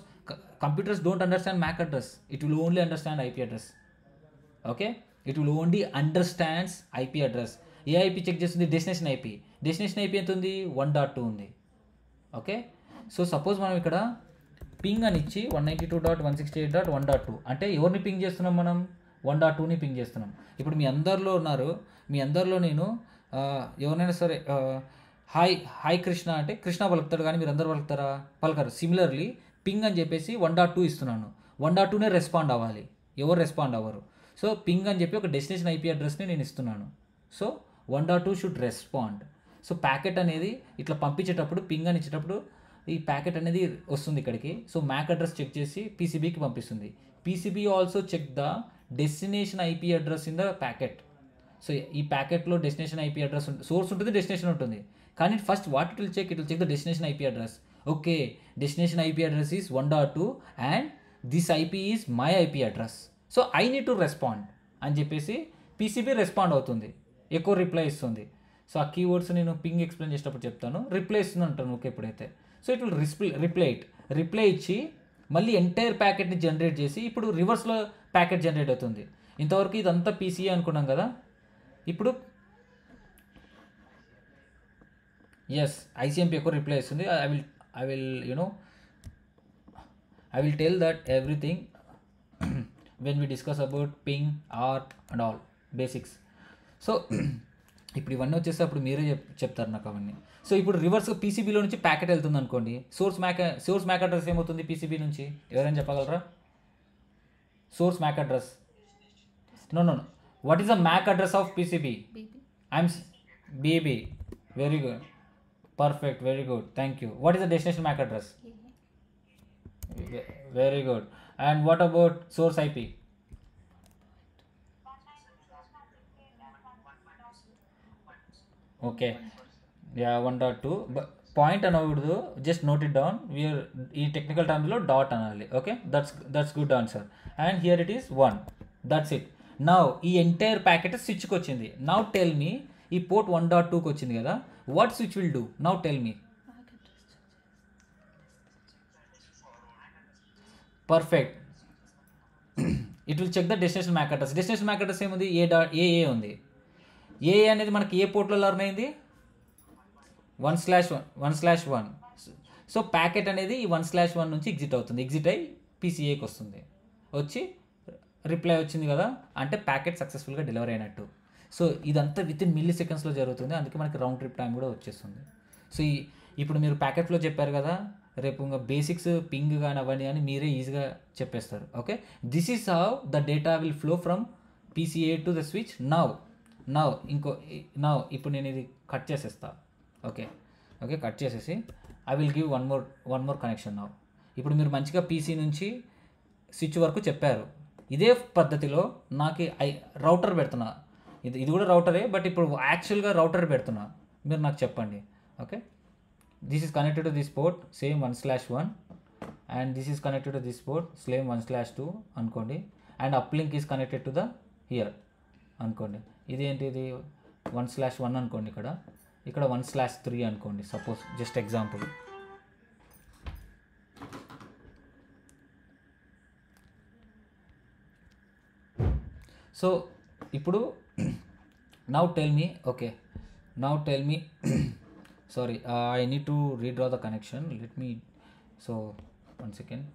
computers don't understand Mac address. It will only understand IP address, okay? It will only understands IP address. ఏ IP check చేస్తుంది? Destination IP. Destination IP ఎంత ఉంది? 1.2 ఉంది, okay? So suppose మనం ఇక్కడ ping అని ఇచ్చి 192.168.1.2 అంటే ఎవరిని పింగ్ చేస్తున్నాం? మనం 1.2ని పింగ్ చేస్తున్నాం. ఇప్పుడు మీ అందరిలో ఉన్నారు, మీ అందరిలో నేను ఎవరైనా సరే హాయ్ కృష్ణ అంటే కృష్ణ పలుకుతాడు, కానీ మీరు అందరు పలుకుతారా? పలకరు. సిమిలర్లీ పింగ్ అని చెప్పేసి 1.2 ఇస్తున్నాను. 1.2నే రెస్పాండ్ అవ్వాలి. ఎవరు రెస్పాండ్ అవ్వరు. సో పింగ్ అని చెప్పి ఒక డెస్టినేషన్ ఐపీ అడ్రస్ని నేను ఇస్తున్నాను. So 1.2 should respond. So packet అనేది ఇట్లా పంపించేటప్పుడు, పింగ్ అని ఇచ్చేటప్పుడు ఈ ప్యాకెట్ అనేది వస్తుంది ఇక్కడికి. సో మ్యాక్ అడ్రస్ చెక్ చేసి పీసీబీకి పంపిస్తుంది. PCB also check the destination IP address in the packet. So ఈ ప్యాకెట్లో డెస్టినేషన్ ఐపీ అడ్రస్ సోర్స్ ఉంటుంది, డెస్టినేషన్ ఉంటుంది. కానీ first what it will check? It will check the destination IP address. Okay, destination IP address is 1.2 and this IP is my IP address. So I need to respond అని చెప్పేసి PCB respond అవుతుంది, ఎక్కువ reply ఇస్తుంది. So ఆ keywords నేను ping explain చేసేటప్పుడు చెప్తాను. Reply ఇస్తుంది అంటాను, ఓకే? ఎప్పుడైతే సో ఇట్ విల్ రిప్లై ఇచ్చి మళ్ళీ ఎంటైర్ ప్యాకెట్ని జనరేట్ చేసి ఇప్పుడు రివర్స్లో ప్యాకెట్ జనరేట్ అవుతుంది. ఇంతవరకు ఇదంతా పీసీఏ అనుకున్నాం కదా, ఇప్పుడు ఎస్ ఐసీఎంపీ ఎక్కువ రిప్లై ఇస్తుంది. I will tell that everything when we discuss about ping, ARP and all basics. So ఇప్పుడు ఇవన్నీ వచ్చేసప్పుడు మీరే చెప్తారు నాకు అవన్నీ. సో ఇప్పుడు రివర్స్గా పీసీబీలో నుంచి ప్యాకెట్ వెళ్తుంది అనుకోండి. సోర్స్ మ్యాక్ అడ్రస్ ఏమవుతుంది పీసీబీ నుంచి? ఎవరైనా చెప్పగలరా? Source Mac address no. What is the Mac address of PCB? BB. Very good, perfect, very good, thank you. What is the destination Mac address? Very good. And what about source IP? 1.2 point అనకూడదు, just note it down. We are ఈ technical టర్మ్స్లో dot అనాలి, okay? That's good answer. And here it is 1. That's it. Now ఈ entire packet స్విచ్కి వచ్చింది. Now tell me, ఈ port 1.2కి వచ్చింది కదా, what switch will do? Now tell me. Perfect. It will check the destination Mac address. Destination Mac address ఏముంది? ఏ ఉంది. ఏ అనేది మనకి ఏ పోర్ట్లో లర్న్ అయింది? 1/1. సో ప్యాకెట్ అనేది ఈ 1/1 నుంచి ఎగ్జిట్ అవుతుంది. ఎగ్జిట్ అయ్యి పీసీఏకి వస్తుంది. వచ్చి రిప్లై వచ్చింది కదా అంటే ప్యాకెట్ సక్సెస్ఫుల్గా డెలివరీ అయినట్టు. సో ఇదంతా వితిన్ మిల్లీ సెకండ్స్లో జరుగుతుంది. అందుకే మనకి రౌండ్ ట్రిప్ టైం కూడా వచ్చేస్తుంది. సో ఇప్పుడు మీరు ప్యాకెట్లో చెప్పారు కదా, రేపు ఇంకా బేసిక్స్ పింగ్ కానీ అవన్నీ కానీ మీరే ఈజీగా చెప్పేస్తారు, okay? This is how the data will flow from PCA to the switch. Now ఇప్పుడు నేను ఇది కట్ చేసేస్తా, ఓకే కట్ చేసేసి I will give one more connection. Now ఇప్పుడు మీరు మంచిగా పీసీ నుంచి స్విచ్ వరకు చెప్పారు. ఇదే పద్ధతిలో నాకు రౌటర్ పెడుతున్నా. ఇది కూడా రౌటరే, బట్ ఇప్పుడు యాక్చువల్గా రౌటర్ పెడుతున్నా, మీరు నాకు చెప్పండి. Okay, this is connected to this port same 1/1 and this is connected to this port same 1/2 అనుకోండి, and uplink is connected to the here అనుకోండి. ఇదేంటి, ఇది 1/1 అనుకోండి, ఇక్కడ ఇక్కడ 1/3 అనుకోండి, సపోజ్ జస్ట్ ఎగ్జాంపుల్. సో ఇప్పుడు now tell me sorry I need to redraw the connection, let me, so one second.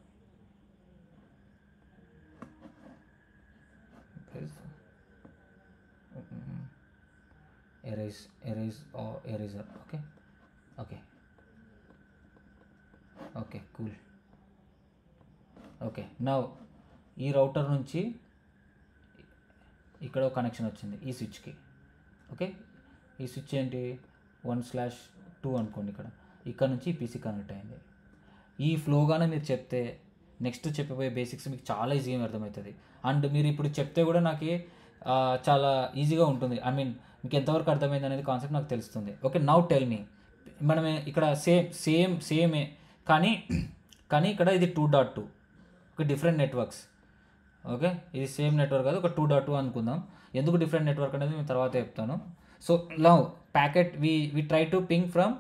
Erase. Okay, cool. Okay, now ఈ router నుంచి ఇక్కడ ఒక కనెక్షన్ వచ్చింది ఈ స్విచ్కి. ఓకే, ఈ స్విచ్ ఏంటి 1/2 అనుకోండి, ఇక్కడ ఇక్కడ నుంచి పీసీ కనెక్ట్ అయింది. ఈ ఫ్లోగానే మీరు చెప్తే నెక్స్ట్ చెప్పబోయే బేసిక్స్ మీకు చాలా ఈజీగా అర్థమవుతుంది, అండ్ మీరు ఇప్పుడు చెప్తే కూడా నాకు చాలా ఈజీగా ఉంటుంది. ఐ మీన్ మీకు ఎంతవరకు అర్థమైంది అనేది కాన్సెప్ట్ నాకు తెలుస్తుంది. ఓకే, నౌ టెల్ మీ, మనం ఇక్కడ సేమే కానీ ఇక్కడ ఇది 2.2, ఒక డిఫరెంట్ నెట్వర్క్స్. ఓకే, ఇది సేమ్ నెట్వర్క్ కాదు, ఒక 2.2 అనుకుందాం. ఎందుకు డిఫరెంట్ నెట్వర్క్ అనేది నేను తర్వాత చెప్తాను. So now packet we try to ping from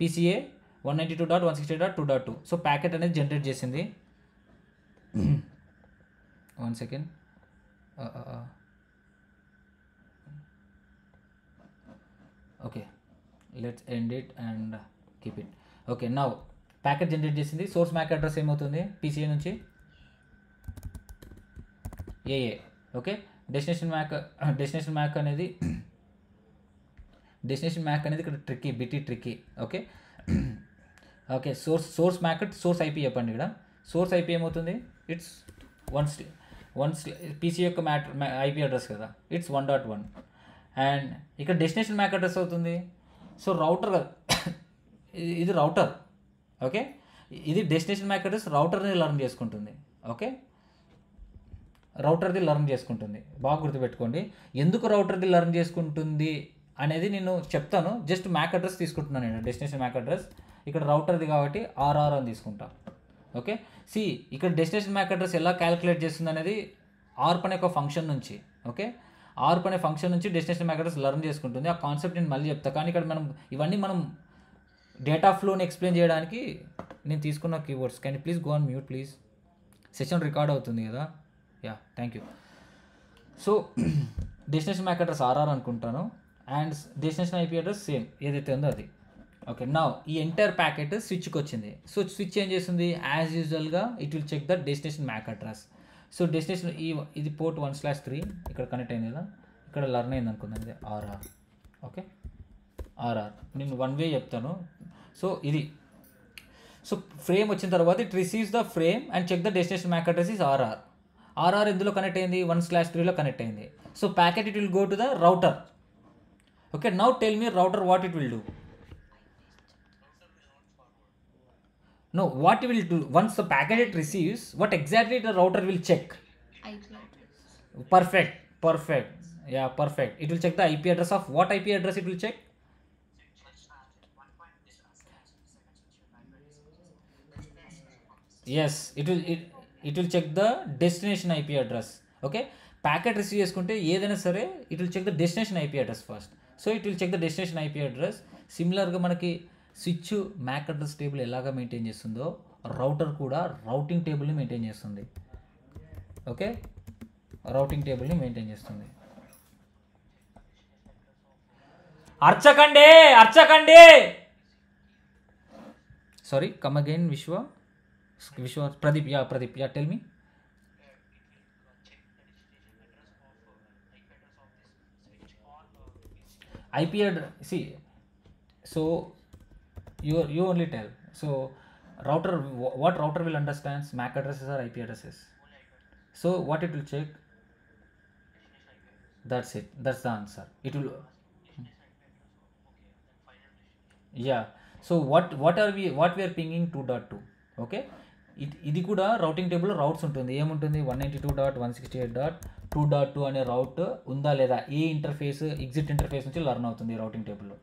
PCA 192.168.2.2. So packet అనేది జనరేట్ చేసింది. One second, okay let's end it and keep it. Okay, now packet generate చేసింది. సోర్స్ మ్యాక్ అడ్రస్ ఏమవుతుంది PCA నుంచి ఏఏ. ఓకే, డెస్టినేషన్ మ్యాక్ అనేది ఇక్కడ tricky, bit tricky. Okay source Mac, source IP చెప్పండి. ఇక్కడ సోర్స్ IP ఏమవుతుంది, ఇట్స్ వన్ PCA యొక్క IP అడ్రస్ కదా, ఇట్స్ 1.1, అండ్ ఇక్కడ డెస్టినేషన్ మ్యాక్ అడ్రస్ అవుతుంది. సో రౌటర్ కదా, ఇది రౌటర్. ఓకే, ఇది డెస్టినేషన్ మ్యాక్ అడ్రస్ రౌటర్ని లర్న్ చేసుకుంటుంది. ఓకే, రౌటర్ది లర్న్ చేసుకుంటుంది, బాగా గుర్తుపెట్టుకోండి. ఎందుకు రౌటర్ది లర్న్ చేసుకుంటుంది అనేది నేను చెప్తాను. జస్ట్ మ్యాక్ అడ్రస్ తీసుకుంటున్నాను నేను, డెస్టినేషన్ మ్యాక్ అడ్రస్. ఇక్కడ రౌటర్ది కాబట్టి RR అని తీసుకుంటా. ఓకే, ఇక్కడ డెస్టినేషన్ మ్యాక్ అడ్రస్ ఎలా క్యాలిక్యులేట్ చేస్తుంది అనేది ఆర్ప్ అనే ఒక ఫంక్షన్ నుంచి. ఓకే, ఆర్ప్ అనే ఫంక్షన్ నుంచి డెస్టినేషన్ మ్యాక్ అడ్రస్ లర్న్ చేసుకుంటుంది. ఆ కాన్సెప్ట్ నేను మళ్ళీ చెప్తాను, కానీ ఇక్కడ ఇవన్నీ మనం డేటా ఫ్లోని ఎక్స్ప్లెయిన్ చేయడానికి నేను తీసుకున్న కీవర్డ్స్. కానీ please go on mute please, session record అవుతుంది కదా. Yeah, thank you. So destination Mac address RR అనుకుంటాను, and destination IP address same ఏదైతే ఉందో అది. ఓకే, నౌ ఈ ఎంటైర్ ప్యాకెట్ స్విచ్కి వచ్చింది. సో స్విచ్ ఏం చేస్తుంది, యాజ్ యూజువల్గా it will check the destination Mac address. So destination ఇది పోర్ట్ 1/3 ఇక్కడ కనెక్ట్ అయింది కదా, ఇక్కడ లర్న్ అయింది అనుకుందాం, ఇది RR. ఓకే, RR నేను వన్ వే చెప్తాను. సో ఇది ఫ్రేమ్ వచ్చిన తర్వాత it receives the frame and check the destination Mac address is RR ఎందులో కనెక్ట్ అయింది, 1/3లో కనెక్ట్ అయింది. So packet it will go to the router. Okay, now tell me router what it will do. No, what will do once the packet it receives, what exactly the router will check. Perfect yeah, perfect. It will check the IP address of what IP address it will check. Yes, it will check the destination IP address. okay, packet receive chestunte edaina sare it will check the destination IP address first. so it will check the destination IP address. similar ga manaki switch MAC address table elaga maintain chestundo router kuda routing table ni maintain chestundi. okay, routing table ni maintain chestundi. archakande sorry, come again Vishwa Pradeep, tell me. IP address, see, so you only tell. So router, what router will understand, MAC addresses or IP addresses? So what it will check? That's it, that's the answer. It will, yeah. So what are we pinging 2.2? okay, ఇది కూడా routing టేబుల్లో routes ఉంటుంది. ఏముంటుంది 192.168.2.2 అనే route ఉందా లేదా, ఏ interface exit interface నుంచి లర్న్ అవుతుంది రౌటింగ్ టేబుల్లో.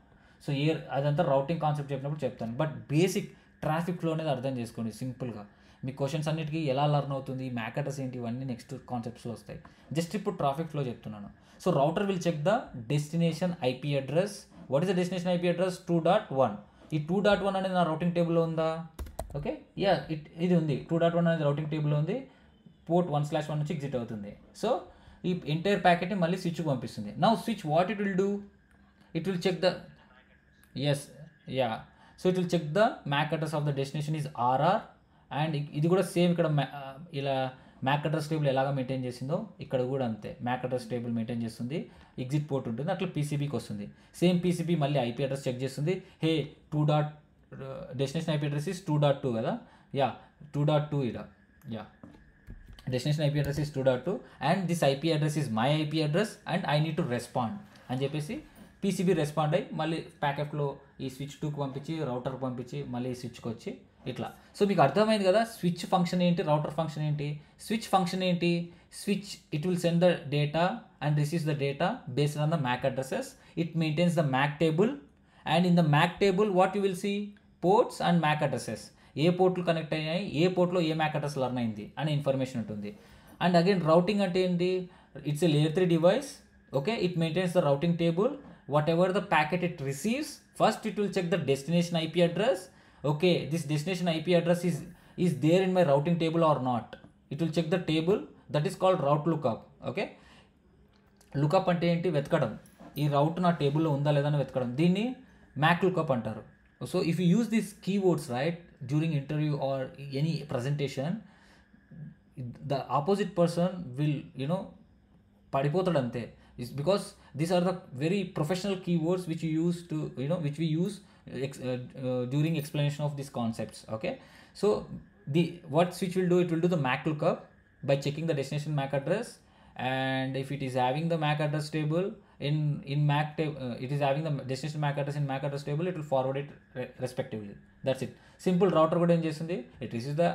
సో ఏ అదంతా రౌటింగ్ కాన్సెప్ట్ చెప్పినప్పుడు చెప్తాను. బట్ బేసిక్ ట్రాఫిక్ ఫ్లో అనేది అర్థం చేసుకోండి సింపుల్గా. మీ క్వశ్చన్స్ అన్నిటికీ ఎలా లర్న్ అవుతుంది, మ్యాక్ అడ్రస్ ఏంటి, ఇవన్నీ నెక్స్ట్ కాన్సెప్ట్స్లో వస్తాయి. జస్ట్ ఇప్పుడు ట్రాఫిక్ ఫ్లో చెప్తున్నాను. So router will check the destination IP address. What is the destination IP address 2.1. ఈ 2.1 అనేది నా రౌటింగ్ టేబుల్లో ఉందా? ఓకే యా ఇది ఉంది. 2.1 అనేది రౌటింగ్ టేబుల్లో ఉంది. పోర్ట్ 1/1 నుంచి ఎగ్జిట్ అవుతుంది. సో ఈ ఎంటైర్ ప్యాకెట్ని మళ్ళీ స్విచ్కి పంపిస్తుంది. Now switch what it will do, it will check the so it will check the Mac address of the destination is RR. And ఇది కూడా సేమ్ ఇక్కడ ఇలా మ్యాక్ అడ్రస్ టేబుల్ ఎలాగ మెయింటైన్ చేసిందో ఇక్కడ కూడా అంతే మ్యాక్ అడ్రస్ టేబుల్ మెయింటైన్ చేస్తుంది. ఎగ్జిట్ పోర్ట్ ఉంటుంది, అట్లా పీసీబీకి వస్తుంది. సేమ్ పీసీబీ మళ్ళీ ఐపీ అడ్రస్ చెక్ చేస్తుంది. Hey 2. Destination IP address is 2.2 కదా, యా 2.2 ఇలా, yeah destination IP address is 2.2 and this IP address is my IP address and I need to respond అని చెప్పేసి పీసీబీ రెస్పాండ్ అయ్యి మళ్ళీ ప్యాకెట్లో ఈ స్విచ్ 2కి పంపించి రౌటర్కి పంపించి మళ్ళీ స్విచ్కి వచ్చి ఇట్లా. సో మీకు అర్థమైంది కదా స్విచ్ ఫంక్షన్ ఏంటి, రౌటర్ ఫంక్షన్ ఏంటి. స్విచ్ ఫంక్షన్ ఏంటి, switch it will send the data and receives the data based on the Mac addresses. It maintains the Mac table and in the Mac table what you will see ports and Mac addresses. ఏ పోర్ట్లు connect అయ్యాయి, ఏ పోర్ట్లో ఏ Mac address learn అయింది అనే information ఉంటుంది. And again routing అంటే ఏంటి, it's a layer 3 device. Okay it maintains the routing table. What ever the packet it receives, first it will check the destination IP address. Okay this destination IP address is there in my routing table or not. It will check the table, that is called route lookup. Okay lookup అంటే ఏంటి, వెతకడం. ఈ రౌట్ నా టేబుల్లో ఉందా లేదా అని వెతకడం, దీన్ని మ్యాక్ లుకప్ అంటారు. So if you use this keywords right during interview or any presentation, the opposite person will you know పడిపోతాడు అంతే. It's because these are the very professional keywords which you use to which we use during explanation of these concepts. Okay, so the what switch will do, it will do the MAC lookup by checking the destination MAC address, and if it is having the MAC address table in MAC it is having the destination MAC address in MAC address table, it will forward it respectively. That's it. Simple router kuda em chestundi, it receives the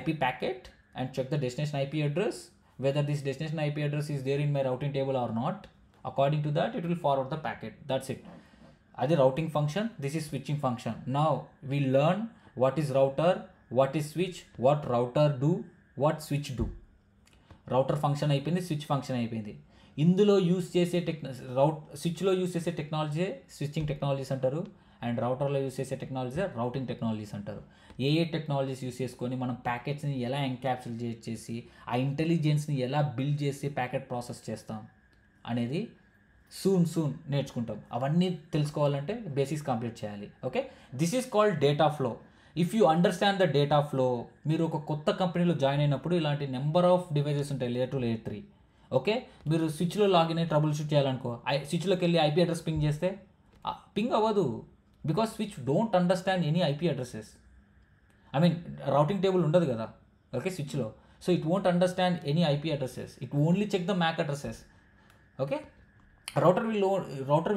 IP packet and check the destination IP address, whether this destination IP address is there in my routing table or not. According to that, it will forward the packet. That's it. Adi routing function, this is switching function. Now we learn what is router, what is switch, what router do, what switch do. Router function ayipindi, switch function ayipindi. Indulo use chese switch lo use chese technology switching technologies antaru and router లో use చేసే technology routing technologies అంటారు. ఏ technologies use చేసుకొని మనం ప్యాకెట్స్ని ఎలా encapsulate చేసి ఆ ఇంటెలిజెన్స్ని ఎలా బిల్డ్ చేసి ప్యాకెట్ ప్రాసెస్ చేస్తాం అనేది సూన్ నేర్చుకుంటాం. అవన్నీ తెలుసుకోవాలంటే బేసిక్స్ కంప్లీట్ చేయాలి. Okay this is called data flow. If you understand the data flow, మీరు ఒక కొత్త కంపెనీలో జాయిన్ అయినప్పుడు ఇలాంటి నెంబర్ ఆఫ్ డివైజెస్ ఉంటాయి లేయర్ 2 లేయర్ 3. ఓకే మీరు స్విచ్లో లాగిన్ అయ్యి ట్రబుల్ షూట్ చేయాలనుకో, స్విచ్లోకి వెళ్ళి ఐపీ అడ్రస్ పింగ్ చేస్తే పింగ్ అవ్వదు. Because switch don't understand any IP addresses. I mean routing table undadu kada, okay, switch lo. So it won't understand any IP addresses, it only check the MAC addresses. Okay, router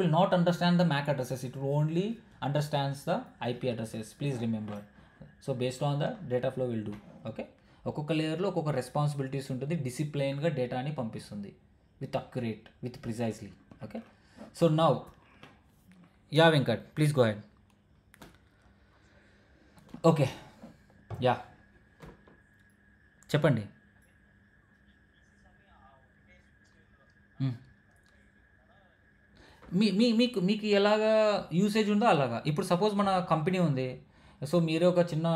will not understand the MAC addresses, it only understands the IP addresses. Please remember. So based on that, data flow will do. Okay, okokka layer lo okokka responsibilities untundi, discipline ga data ni pampistundi with accurate, with precisely. Okay, so now Venkat, please go ahead. Okay, చెప్పండి. మీకు ఎలాగా usage ఉందో అలాగా. ఇప్పుడు suppose మన company ఉంది, so మీరే ఒక చిన్న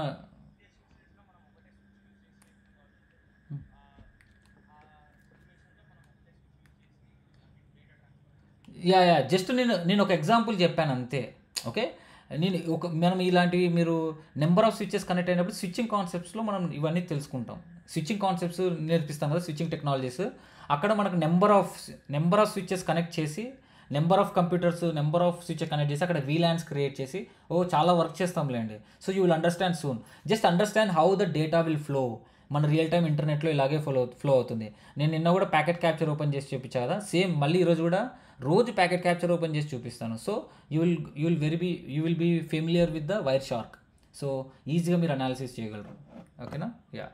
జస్ట్ నేను ఒక ఎగ్జాంపుల్ చెప్పాను అంతే. ఓకే మనం ఇలాంటివి మీరు నెంబర్ ఆఫ్ స్విచ్చెస్ కనెక్ట్ అయినప్పుడు స్విచ్చింగ్ కాన్సెప్ట్స్లో మనం ఇవన్నీ తెలుసుకుంటాం. స్విచ్చింగ్ కాన్సెప్ట్స్ నేర్పిస్తాం కదా, స్విచ్చింగ్ టెక్నాలజీస్. అక్కడ మనకు నెంబర్ ఆఫ్ స్విచ్చెస్ కనెక్ట్ చేసి, number of computers number of switch connect చేసి అక్కడ VLANs క్రియేట్ చేసి చాలా వర్క్ చేస్తాంలేండి. So you will understand soon. Just understand how the data will flow. మన రియల్ టైమ్ ఇంటర్నెట్లో ఇలాగే ఫ్లో అవుతుంది. నేను నిన్న కూడా ప్యాకెట్ క్యాప్చర్ ఓపెన్ చేసి చూపించా కదా, సేమ్ మళ్ళీ ఈరోజు కూడా రోజు ప్యాకెట్ క్యాప్చర్ ఓపెన్ చేసి చూపిస్తాను. So you will be familiar with the Wireshark. So ఈజీగా మీరు అనాలిసిస్ చేయగలరు. ఓకేనా? Yeah,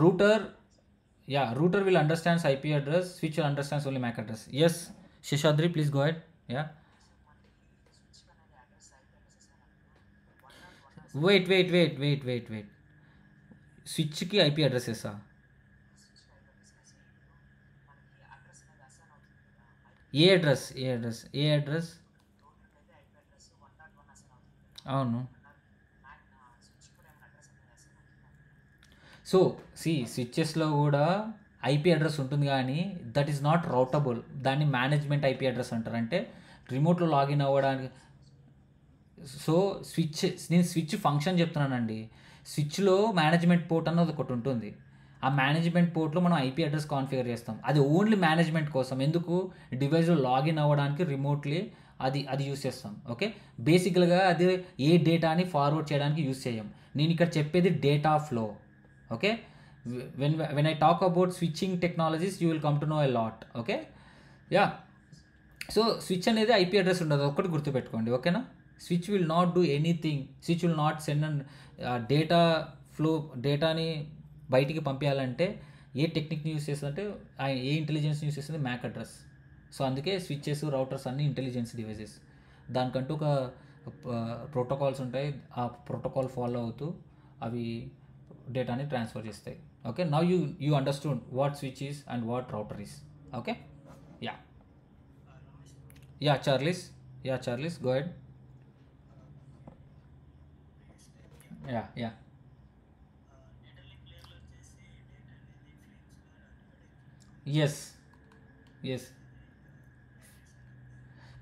router will understands IP address, switch will understands only MAC address. Yes, Sheshadri, please go ahead. Yeah. Wait. Switch ki IP address esa? ఏ address? అవును. So C స్విచ్చెస్లో కూడా IP address ఉంటుంది, కానీ దట్ ఈస్ నాట్ రౌటబుల్. దాన్ని management IP address అంటారు. అంటే రిమోట్లో లాగిన్ అవ్వడానికి. సో నేను స్విచ్ ఫంక్షన్ చెప్తున్నానండి. స్విచ్లో మేనేజ్మెంట్ పోర్ట్ అన్నది ఒకటి ఉంటుంది. ఆ మేనేజ్మెంట్ పోర్ట్లో మనం ఐపీ అడ్రస్ కాన్ఫిగర్ చేస్తాం. అది ఓన్లీ మేనేజ్మెంట్ కోసం. ఎందుకు? డివైస్లో లాగిన్ అవ్వడానికి రిమోట్లీ అది యూస్ చేస్తాం. ఓకే, బేసికల్గా అది ఏ డేటాని ఫార్వర్డ్ చేయడానికి యూస్ చేయం. నేను ఇక్కడ చెప్పేది data flow. Okay, when I talk about switching technologies, you will come to know a lot. Okay, yeah. So switch అనేది IP address ఉండదు, ఒకటి గుర్తుపెట్టుకోండి. ఓకేనా? Switch will not do anything. Switch will not send and data flow. డేటాని బయటికి పంపించాలంటే ఏ టెక్నిక్ని యూస్ చేస్తుందంటే, ఏ ఇంటెలిజెన్స్ని యూస్ చేస్తుంది? Mac address. సో అందుకే స్విచ్చెస్, రౌటర్స్ అన్ని ఇంటెలిజెన్స్ డివైసెస్. దానికంటూ ఒక ప్రోటోకాల్స్ ఉంటాయి. ఆ ప్రోటోకాల్ ఫాలో అవుతూ అవి డేటాని ట్రాన్స్ఫర్ చేస్తాయి. Okay, now you understood what switch is and what router is. Okay, yeah yeah Charles, go head. Yeah yeah yes yes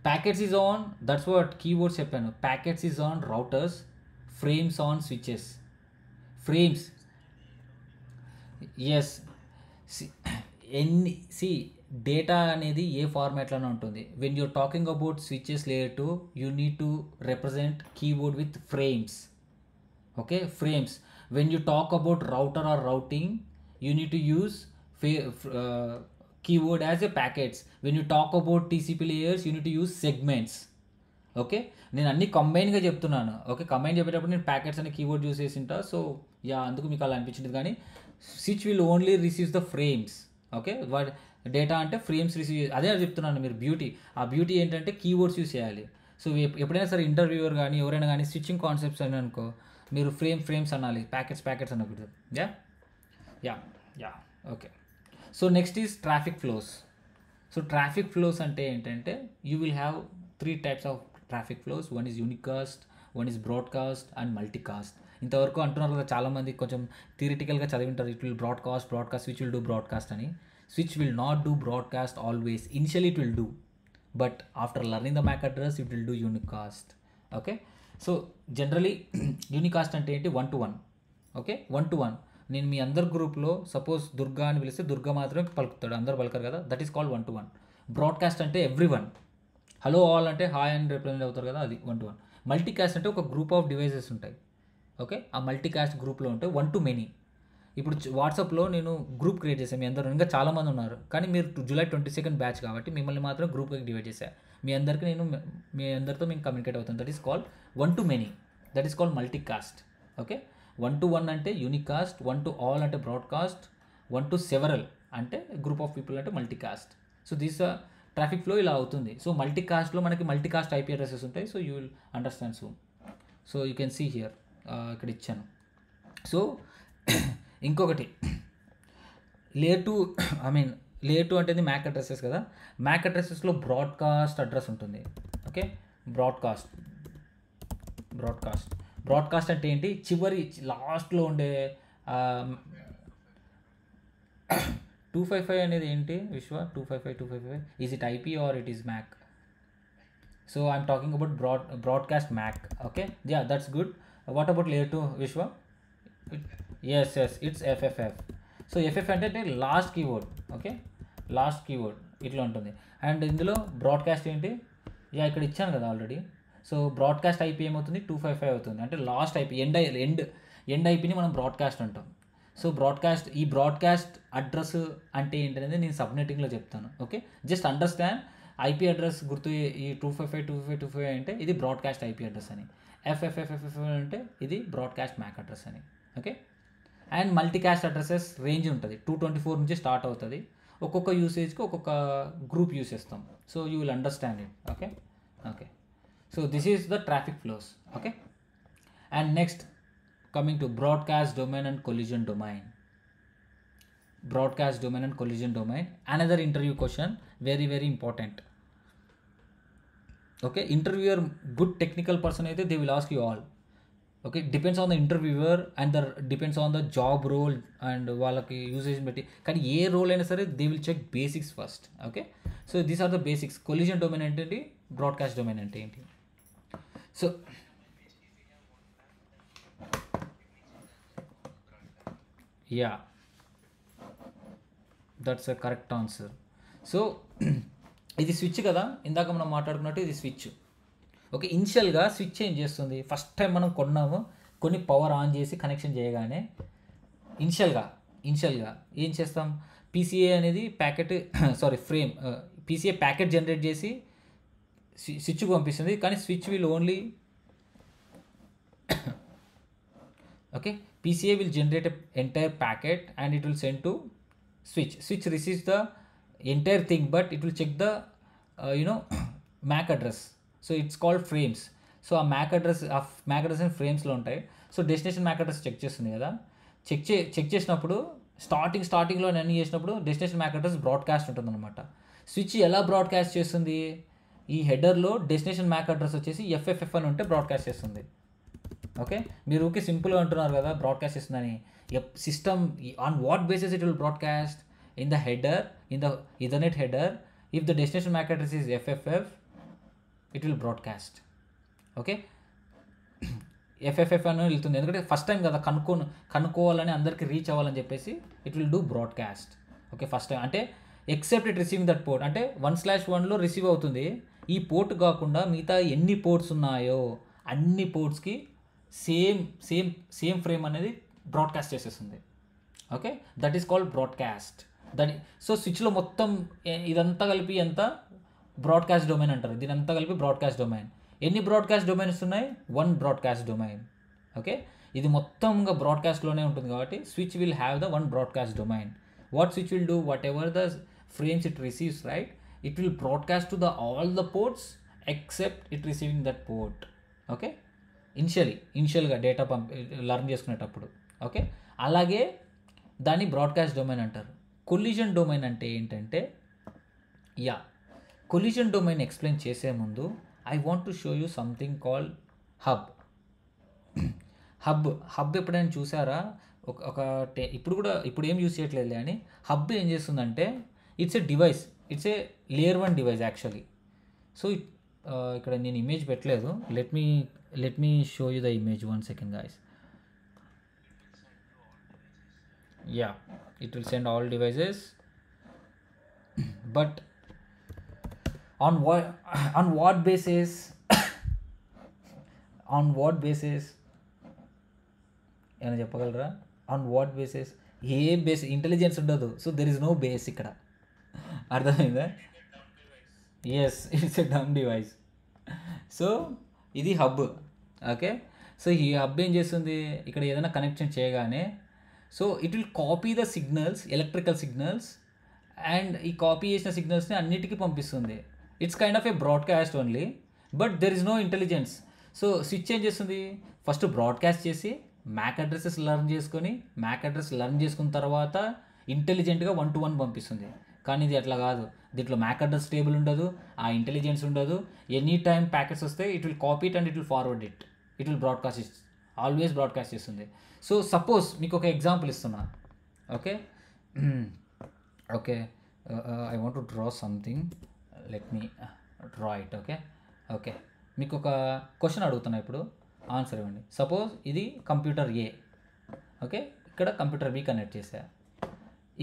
packets is on. That's what keyboards చెప్పాను. Packets is on routers, frames on switches. Frames, yes. See data అనేది ఏ ఫార్మాట్లోనే ఉంటుంది. When you're talking about switches layer two, you need to represent keyboard with frames. Okay, frames. When you talk about router or routing, you need to use keyword as a packets. When you talk about TCP layers, you need to use segments. Okay, నేను అన్ని కంబైన్గా చెప్తున్నాను. Okay, combine చెప్పేటప్పుడు నేను packets అనే keyword use చేసింటా. So yeah, అందుకు మీకు అలా అనిపించింది. కానీ switch will only receives the frames. Okay, what data అంటే ఫ్రేమ్స్ రిసీవ్. అదే చెప్తున్నాను. మీరు బ్యూటీ, ఆ బ్యూటీ ఏంటంటే కీబోర్డ్స్ యూస్ చేయాలి. సో ఎప్పుడైనా సరే ఇంటర్వ్యూవర్ కానీ ఎవరైనా కానీ స్విచ్చింగ్ కాన్సెప్ట్స్ అని అనుకో, మీరు ఫ్రేమ్స్ అనాలి, ప్యాకెట్స్ అనకూడదు. Yeah yeah yeah okay. So next is traffic flows. So traffic flows అంటే ఏంటంటే, you will have 3 types of traffic flows. 1 is unicast, 1 is broadcast and multicast. ఇంతవరకు అంటున్నారు కదా చాలామంది, కొంచెం థియరిటికల్గా చదివింటారు. It will broadcast, switch will do broadcast అని. Switch will not do broadcast always. Initially it will do, but after learning the Mac address it will do unicast. Okay, so generally unicast అంటే ఏంటి? 1-to-1. Okay, 1-to-1. నేను మీ అందరి గ్రూప్లో suppose Durga అని పిలిస్తే దుర్గా మాత్రమే పలుకుతాడు, అందరు పలకరు కదా. That is called 1-to-1. Broadcast అంటే ఎవ్రీవన్, హలో ఆల్ అంటే హాయ్ అని రిప్రజెంట్ అవుతారు కదా, అది 1-to-1. మల్టీకాస్ట్ అంటే ఒక గ్రూప్ ఆఫ్ డివైజెస్ ఉంటాయి. ఓకే, ఆ మల్టీకాస్ట్ గ్రూప్లో ఉంటాయి 1-to-many. ఇప్పుడు వాట్సాప్లో నేను గ్రూప్ క్రియేట్ చేశాను. మీ అందరూ ఇంకా చాలామంది ఉన్నారు, కానీ మీరు July 22nd బ్యాచ్ కాబట్టి మిమ్మల్ని మాత్రం గ్రూప్కి డివైడ్ చేశాను. మీ అందరితో మేము కమ్యూనికేట్ అవుతాం. That is called 1-to-many. That is called multicast. Okay, 1-to-1 అంటే యూనికాస్ట్, 1-to-all అంటే బ్రాడ్కాస్ట్, 1-to-several అంటే గ్రూప్ ఆఫ్ పీపుల్ అంటే multicast. So these are traffic flow, ఇలా అవుతుంది. సో మల్టీకాస్ట్లో మనకి మల్టీకాస్ట్ ఐపీ అడ్రసెస్ ఉంటాయి. So you will understand soon. So you can see here, ఇక్కడ ఇచ్చాను. సో ఇంకొకటి లేయర్ 2 అంటే మ్యాక్ అడ్రసెస్ కదా. మ్యాక్ అడ్రసెస్లో బ్రాడ్కాస్ట్ అడ్రస్ ఉంటుంది. ఓకే, బ్రాడ్కాస్ట్ అంటే ఏంటి? చివరి లాస్ట్లో ఉండే 255 అనేది ఏంటి Vishwa? 255. Is it IP or it is MAC? So I'm talking about broadcast MAC. Okay, yeah, that's good. What about layer 2 Vishwa? Yes it's FFF. So FF అంటే last keyword. Okay, last keyword ఇట్లా ఉంటుంది. అండ్ ఇందులో broadcast ఏంటి? Yeah, ఇక్కడ ఇచ్చాను కదా already. So broadcast IP ఏమవుతుంది? 255 అవుతుంది. అంటే లాస్ట్ ఐపీ, ఎండ్ ఐపీని మనం బ్రాడ్కాస్ట్ అంటాం. సో బ్రాడ్కాస్ట్ అడ్రస్ అంటే ఏంటనేది నేను సబ్నెట్టింగ్లో చెప్తాను. Okay, just understand IP address గుర్తు. ఈ 255 అంటే ఇది బ్రాడ్కాస్ట్ ఐపీ అడ్రస్ అని. ఎఫ్ఎఫ్ఎఫ్ఎఫ్ అంటే ఇది బ్రాడ్కాస్ట్ మ్యాక్ అడ్రస్ అని. Okay, and multicast addresses range ఉంటుంది 224 నుంచి స్టార్ట్ అవుతుంది. ఒక్కొక్క యూసేజ్కి ఒక్కొక్క గ్రూప్ యూస్ చేస్తాం. So you will understand it. Okay okay, so this is the traffic flows. Okay, and next coming to broadcast domain and collision domain. Broadcast domain and collision domain, another interview question, very important. Okay, interviewer good technical person aithe they will ask you all. Okay, depends on the interviewer and the depends on the job role and వాళ్ళకి usage బట్టి, కానీ ఏ role అయినా సరే they will check basics first. Okay, so these are the basics. Collision domain అంటే ఏంటి, broadcast domain అంటే ఏంటి. So yeah, that's a correct answer. So ఇది స్విచ్ కదా, ఇందాక మనం మాట్లాడుకున్నట్టు ఇది స్విచ్. ఓకే, ఇనిషియల్గా స్విచ్ ఏం చేస్తుంది, ఫస్ట్ టైం మనం కొన్నాము, కొన్ని పవర్ ఆన్ చేసి కనెక్షన్ చేయగానే ఇనిషియల్గా ఏం చేస్తాం, పీసీఏ అనేది packet sorry frame PCA packet generate చేసి స్విచ్ పంపిస్తుంది. కానీ switch will only okay PCA will generate entire packet and it will send to switch receives the entire thing, but it will check the MAC address. So it's called frames. So a MAC address and frames lo untai. So destination MAC address check chestundi kada, check chesinappudu starting lo nani chesinappudu destination MAC address broadcast untundi anamata. Switch ela broadcast chestundi, ee header lo destination MAC address vachesi FFF ani unte broadcast chestundi. Okay, మీరు ఊరికే సింపుల్గా అంటున్నారు కదా broadcast చేస్తుందని, system on what basis it will broadcast, in the header, in the ethernet header, if the destination Mac address is FFF it will broadcast. Okay, FFF అని వెళ్తుంది ఎందుకంటే first time కదా కనుక్కోవాలని అందరికీ రీచ్ అవ్వాలని చెప్పేసి it will do broadcast. Okay, first time అంటే except it receiving that port అంటే 1/1లో రిసీవ్ అవుతుంది. ఈ పోర్ట్ కాకుండా మిగతా ఎన్ని పోర్ట్స్ ఉన్నాయో అన్ని పోర్ట్స్కి సేమ్ ఫ్రేమ్ అనేది బ్రాడ్కాస్ట్ చేసేస్తుంది. Okay, that is called broadcast. So స్విచ్లో మొత్తం ఇదంతా కలిపి ఎంత బ్రాడ్కాస్ట్ డొమైన్ అంటారు, దీని అంతా కలిపి బ్రాడ్కాస్ట్ డొమైన్. ఎన్ని బ్రాడ్కాస్ట్ డొమైన్స్ ఉన్నాయి, 1 బ్రాడ్కాస్ట్ డొమైన్. ఓకే, ఇది మొత్తంగా బ్రాడ్కాస్ట్లోనే ఉంటుంది కాబట్టి switch will have the 1 broadcast domain. What switch will do, what ever the frames it receives right, it will broadcast to the all the ports except it receiving that port. Okay, ఇనిషియల్గా data learn చేసుకునేటప్పుడు. Okay, అలాగే దాన్ని broadcast domain అంటారు. Collision domain అంటే ఏంటంటే, collision domain explain చేసే ముందు I want to show you something called hub ఎప్పుడైనా చూసారా, ఇప్పుడు కూడా ఇప్పుడు ఏం యూస్ చేయట్లేదు కానీ హబ్ ఏం చేస్తుందంటే it's a layer 1 device actually. So ఇక్కడ నేను ఇమేజ్ పెట్టలేదు, let me show you the image 1 second guys. Yeah, it will send all devices but on what basis ena cheppagalra, on what basis, ye base intelligence undadu. So there is no base ikkada, ardhamainda? Yes, it's a dumb device. So ఇది hub. Okay, so ఈ hub ఏం చేస్తుంది, ఇక్కడ ఏదైనా connection చేయగానే so it will copy the signals, electrical signals, and ఈ copy చేసిన సిగ్నల్స్ని అన్నిటికీ పంపిస్తుంది. It's kind of a broadcast only, but there is no intelligence. So switch ఏం చేస్తుంది, ఫస్ట్ బ్రాడ్కాస్ట్ చేసి మ్యాక్ అడ్రసెస్ లర్న్ చేసుకొని, మ్యాక్ అడ్రస్ లర్న్ చేసుకున్న తర్వాత ఇంటెలిజెంట్గా 1 to 1 పంపిస్తుంది. కానీ ఇది అట్లా కాదు, దీంట్లో మ్యాక్ అడ్రస్ టేబుల్ ఉండదు, ఆ ఇంటెలిజెన్స్ ఉండదు. ఎనీ టైం ప్యాకెట్స్ వస్తే it will copy it and it will forward it, it will broadcast, always broadcast చేస్తుంది. సో సపోజ్ మీకు ఒక ఎగ్జాంపుల్ ఇస్తున్నా. Okay okay I want to draw something, let me draw it. Okay okay, మీకు ఒక question అడుగుతున్నా, ఇప్పుడు answer ఇవ్వండి. Suppose ఇది కంప్యూటర్ ఏ, ఓకే ఇక్కడ కంప్యూటర్ బి కనెక్ట్ చేశా,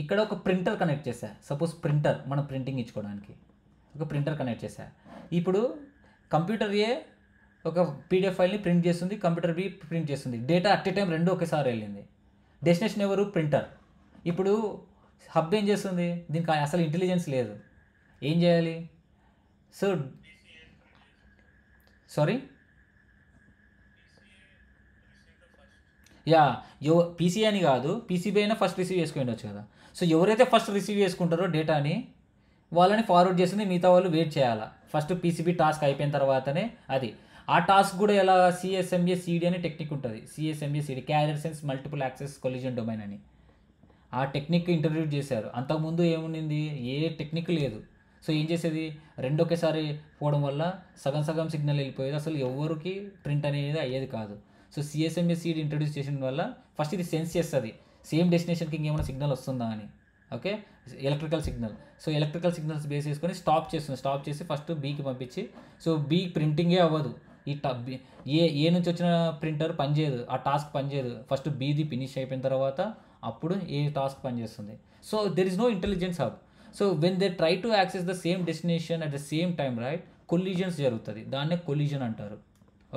ఇక్కడ ఒక ప్రింటర్ కనెక్ట్ చేశా. సపోజ్ ప్రింటర్, మనం ప్రింటింగ్ ఇచ్చుకోవడానికి ఒక ప్రింటర్ కనెక్ట్ చేశా. ఇప్పుడు కంప్యూటర్ ఏ ఒక పీడిఎఫ్ ఫైల్ని ప్రింట్ చేస్తుంది, కంప్యూటర్ బి ప్రింట్ చేస్తుంది. డేటా అట్ ఏ టైం రెండు ఒకేసారి వెళ్ళింది. డెస్టినేషన్ ఎవరు, ప్రింటర్. ఇప్పుడు హబ్ ఏం చేస్తుంది, దీనికి అసలు ఇంటెలిజెన్స్ లేదు, ఏం చేయాలి, యా పీసీ అని కాదు, పీసీబీ అయినా ఫస్ట్ రిసీవ్ చేసుకునేవచ్చు కదా. సో ఎవరైతే ఫస్ట్ రిసీవ్ చేసుకుంటారో డేటాని వాళ్ళని ఫార్వర్డ్ చేసింది, మిగతా వాళ్ళు వెయిట్ చేయాలా. ఫస్ట్ పీసీబీ టాస్క్ అయిపోయిన తర్వాతనే అది ఆ టాస్క్ కూడా ఎలా CSMA/CD అనే టెక్నిక్ ఉంటుంది. CSMA/CD carrier sense multiple access collision domain అని ఆ టెక్నిక్ ఇంట్రడ్యూస్ చేశారు. అంతకుముందు ఏముండింది, ఏ టెక్నిక్ లేదు. సో ఏం చేసేది, రెండు ఒకేసారి పోవడం వల్ల సగం సగం సిగ్నల్ వెళ్ళిపోయేది, అసలు ఎవరికి ప్రింట్ అనేది అయ్యేది కాదు. సో CSMA/CD ఇంట్రడ్యూస్ చేసిన వల్ల ఫస్ట్ ఇది సెన్స్ చేస్తుంది సేమ్ డెస్టినేషన్కి ఇంకేమైనా సిగ్నల్ వస్తుందా అని, okay electrical signal. So electrical signals base చేసుకొని స్టాప్ చేస్తుంది, స్టాప్ చేసి ఫస్ట్ Bకి పంపించి, సో B ప్రింటింగే అవ్వదు, ఈ ఏ నుంచి వచ్చిన ప్రింటర్ పనిచేయదు, ఆ టాస్క్ పనిచేయదు. ఫస్ట్ Bది ఫినిష్ అయిపోయిన తర్వాత అప్పుడు ఏ టాస్క్ పనిచేస్తుంది. So there is no intelligence hub. So when they try to access the same destination at the same time right, collisions జరుగుతుంది, దాన్నే కొలిజన్ అంటారు.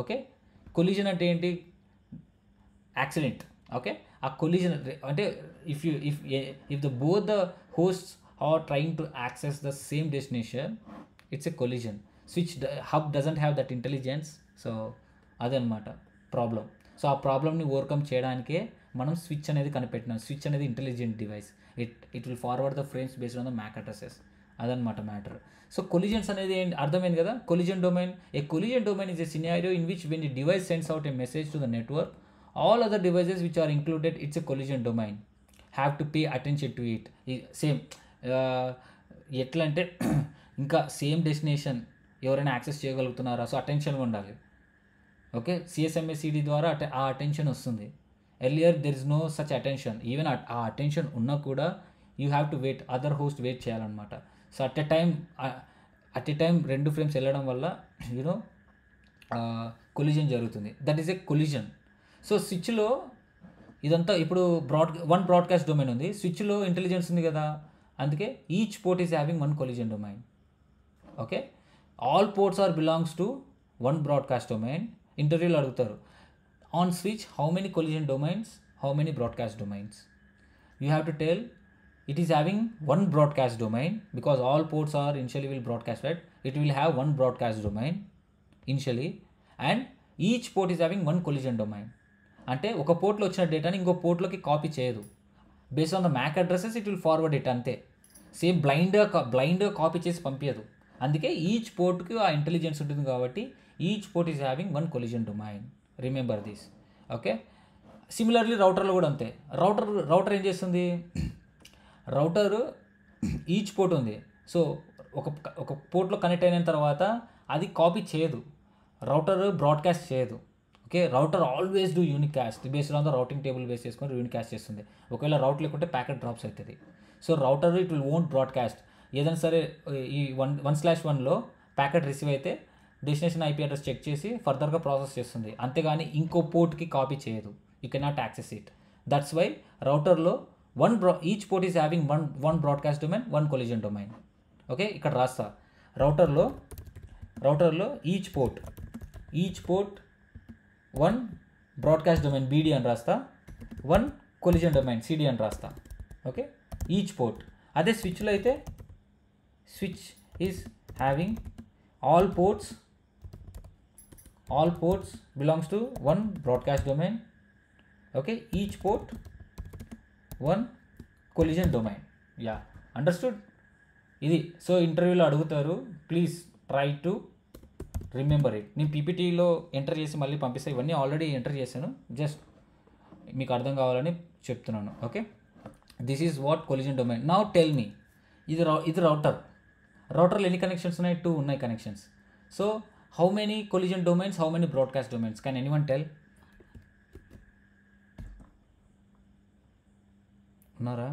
ఓకే కొలిజన్ అంటే ఏంటి, యాక్సిడెంట్. ఓకే ఆ కొలిజన్ అంటే if the both the hosts are trying to access the same destination it's a collision. Switch hub doesn't have that intelligence. So అదనమాట problem. So ఆ ప్రాబ్లమ్ని ఓవర్కమ్ చేయడానికే మనం స్విచ్ అనేది కనిపెట్టినాం. స్విచ్ అనేది intelligent device, it will forward the frames based on the Mac addresses. అదనమాట matter. So collisions అనేది అర్థమైంది కదా, collision domain. A collision domain is a scenario in which when the device sends out a message to the network, all other devices which are included it's a collision domain have to pay attention to it. Same etla ante inka same destination evaraina access cheyagalugutnara, so attention undali. Okay CSMA/CD dwara aa attention ostundi. Earlier there is no such attention, even aa attention unna kuda you have to wait, other host wait cheyalanamata. So at a time rendu frames elladam valla you know collision jarugutundi, that is a collision. So స్విచ్లో ఇదంతా ఇప్పుడు one broadcast domain ఉంది, స్విచ్లో intelligence ఉంది కదా, అందుకే each port is having one collision domain. Okay all ports are belongs to one broadcast domain. ఇంటర్వ్యూలో అడుగుతారు on switch how many collision domains, how many broadcast domains, you have to tell it is having one broadcast domain because all ports are initially will broadcast right, it will have one broadcast domain initially and each port is having one collision domain. అంటే ఒక పోర్ట్లో వచ్చిన డేటాని ఇంకో పోర్ట్లోకి copy చేయదు, based on the Mac addresses it will forward it, అంతే. Same బ్లైండ్గా కాపీ చేసి పంపించదు, అందుకే ఈచ్ పోర్ట్కి ఆ ఇంటెలిజెన్స్ ఉంటుంది కాబట్టి each port is having one collision domain. Remember this. Okay similarly రౌటర్లో కూడా అంతే. రౌటర్ ఏం చేస్తుంది, రౌటర్ ఈచ్ పోర్ట్ ఉంది, సో ఒక పోర్ట్లో కనెక్ట్ అయిన తర్వాత అది కాపీ చేయదు, రౌటర్ బ్రాడ్కాస్ట్ చేయదు. Okay router always do unicast based on the routing table base చేసుకొని యూనికాస్ట్ చేస్తుంది. ఒకవేళ రౌట్ లేకుంటే ప్యాకెట్ డ్రాప్స్ అవుతుంది. So router it will won't broadcast. ఏదైనా సరే ఈ 1/1లో ప్యాకెట్ రిసీవ్ అయితే డెస్టినేషన్ IP అడ్రస్ చెక్ చేసి ఫర్దర్గా ప్రాసెస్ చేస్తుంది, అంతేగాని ఇంకో పోర్ట్కి కాపీ చేయదు. You cannot access it. That's why రౌటర్లో each port is having one broadcast domain, one collision domain. Okay ఇక్కడ రాస్తా, రౌటర్లో each port one broadcast domain BD అని రాస్తా, వన్ కొలిజన్ డొమైన్ CD అని రాస్తా. Okay each port. అదే స్విచ్లో అయితే switch is having all ports belongs to one broadcast domain. Okay each port one collision domain. Yeah understood ఇది. So ఇంటర్వ్యూలో అడుగుతారు, please try to remember it. నేను PPTలో ఎంటర్ చేసి మళ్ళీ పంపిస్తాను, ఇవన్నీ ఆల్రెడీ ఎంటర్ చేశాను, జస్ట్ మీకు అర్థం కావాలని చెప్తున్నాను. Okay this is what collision domain. Now tell me, ఇది రౌటర్లో ఎన్ని కనెక్షన్స్ ఉన్నాయి? 2 ఉన్నాయి connections. So how many collision domains, how many broadcast domains, can anyone tell? ఉన్నారా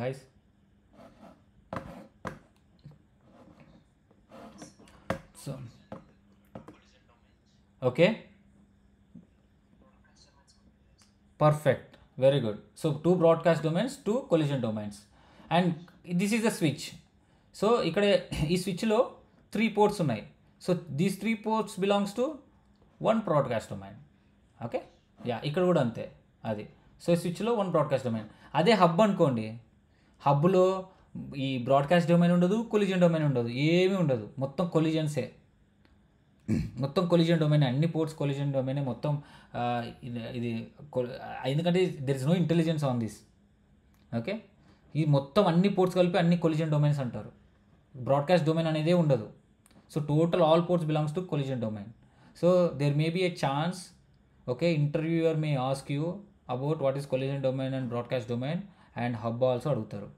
guys? So okay perfect, very good. So 2 broadcast domains, 2 collision domains and this is the switch. So ఇక్కడ ఈ స్విచ్లో 3 ports ఉన్నాయి, so these 3 ports belongs to 1 broadcast domain. Okay yeah ఇక్కడ కూడా అంతే అది. So స్విచ్లో 1 బ్రాడ్కాస్ట్ డొమైన్. అదే హబ్ అనుకోండి, హబ్లో ఈ బ్రాడ్కాస్ట్ డొమైన్ ఉండదు, కొలిజన్ డొమైన్ ఉండదు, ఏమీ ఉండదు, మొత్తం కొలిజన్సే. మొత్తం కొలిజన్ డొమైన్, అన్ని పోర్ట్స్ కొలిజన్ డొమైన్ మొత్తం ఇది. ఎందుకంటే there is no intelligence on this. Okay, ఈ మొత్తం అన్ని పోర్ట్స్ కలిపి అన్ని కొలిజన్ డొమైన్స్ అంటారు. బ్రాడ్కాస్ట్ డొమైన్ అనేది ఉండదు. So total all ports belongs to collision domain. So there may be a chance, okay, interviewer may ask you about what is collision domain and broadcast domain and hub also అడుగుతారు.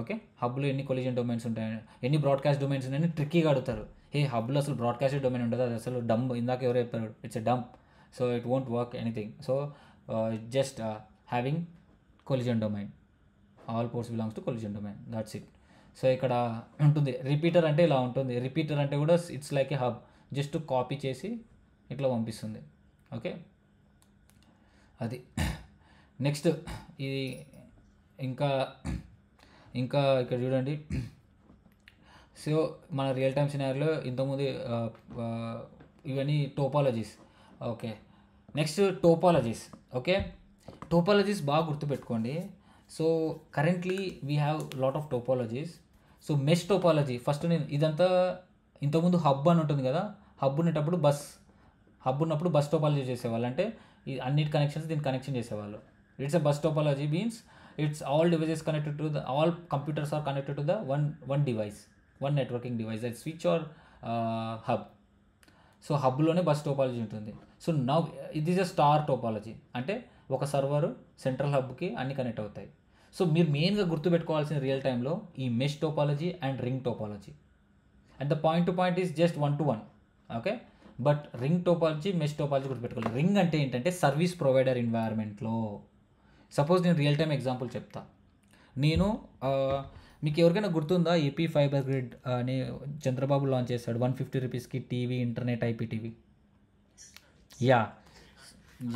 Okay, హబ్లో ఎన్ని collision domains ఉంటాయని, ఎన్ని broadcast domains ఉన్నాయని ట్రిక్కీగా అడుగుతారు. హే, హబ్లో అసలు broadcast domain ఉండదు, అది అసలు డంప్. ఇందాక ఎవరు చెప్పారు, it's a dump, so it won't work anything. So just having collision domain, all ports belongs to collision domain, that's it. So ఇక్కడ ఉంటుంది రిపీటర్ అంటే ఇలా ఉంటుంది. రిపీటర్ అంటే కూడా it's like a hub, just copy చేసి ఇట్లా పంపిస్తుంది. ఓకే, అది. నెక్స్ట్ ఇది ఇంకా ఇంకా ఇక్కడ చూడండి. సో మన రియల్ టైమ్ సినారియోలో ఇంతకుముందు ఇవన్నీ topologies. Okay, next topologies. Okay, topologies బాగా గుర్తుపెట్టుకోండి. So currently we have lot of topologies. So mesh topology first. నేను ఇదంతా ఇంతకుముందు హబ్ అని ఉంటుంది కదా, హబ్ ఉండేటప్పుడు బస్, హబ్ ఉన్నప్పుడు బస్ టోపాలజీ చేసేవాళ్ళు. అంటే ఈ అన్నిటి కనెక్షన్స్ దీని కనెక్షన్ చేసేవాళ్ళు. It's a bus topology means it's all devices connected to the, all computers are connected to the one device, one networking device, that switch or hub. So hub lone bus topology untundi. So now it is a star topology, ante oka server central hub ki anni connect avutayi. So meer main ga gurtu pettukovalsina real time lo ee mesh topology and ring topology, and the point to point is just one to one. Okay, but ring topology mesh topology gurtu pettukovali. Ring ante entante service provider environment lo. Suppose నేను real time example చెప్తా. నేను మీకు ఎవరికైనా గుర్తుందా AP fibre grid అని Chandrababu launch చేశాడు, 150 రూపీస్కి TV, internet, IPTV. Yeah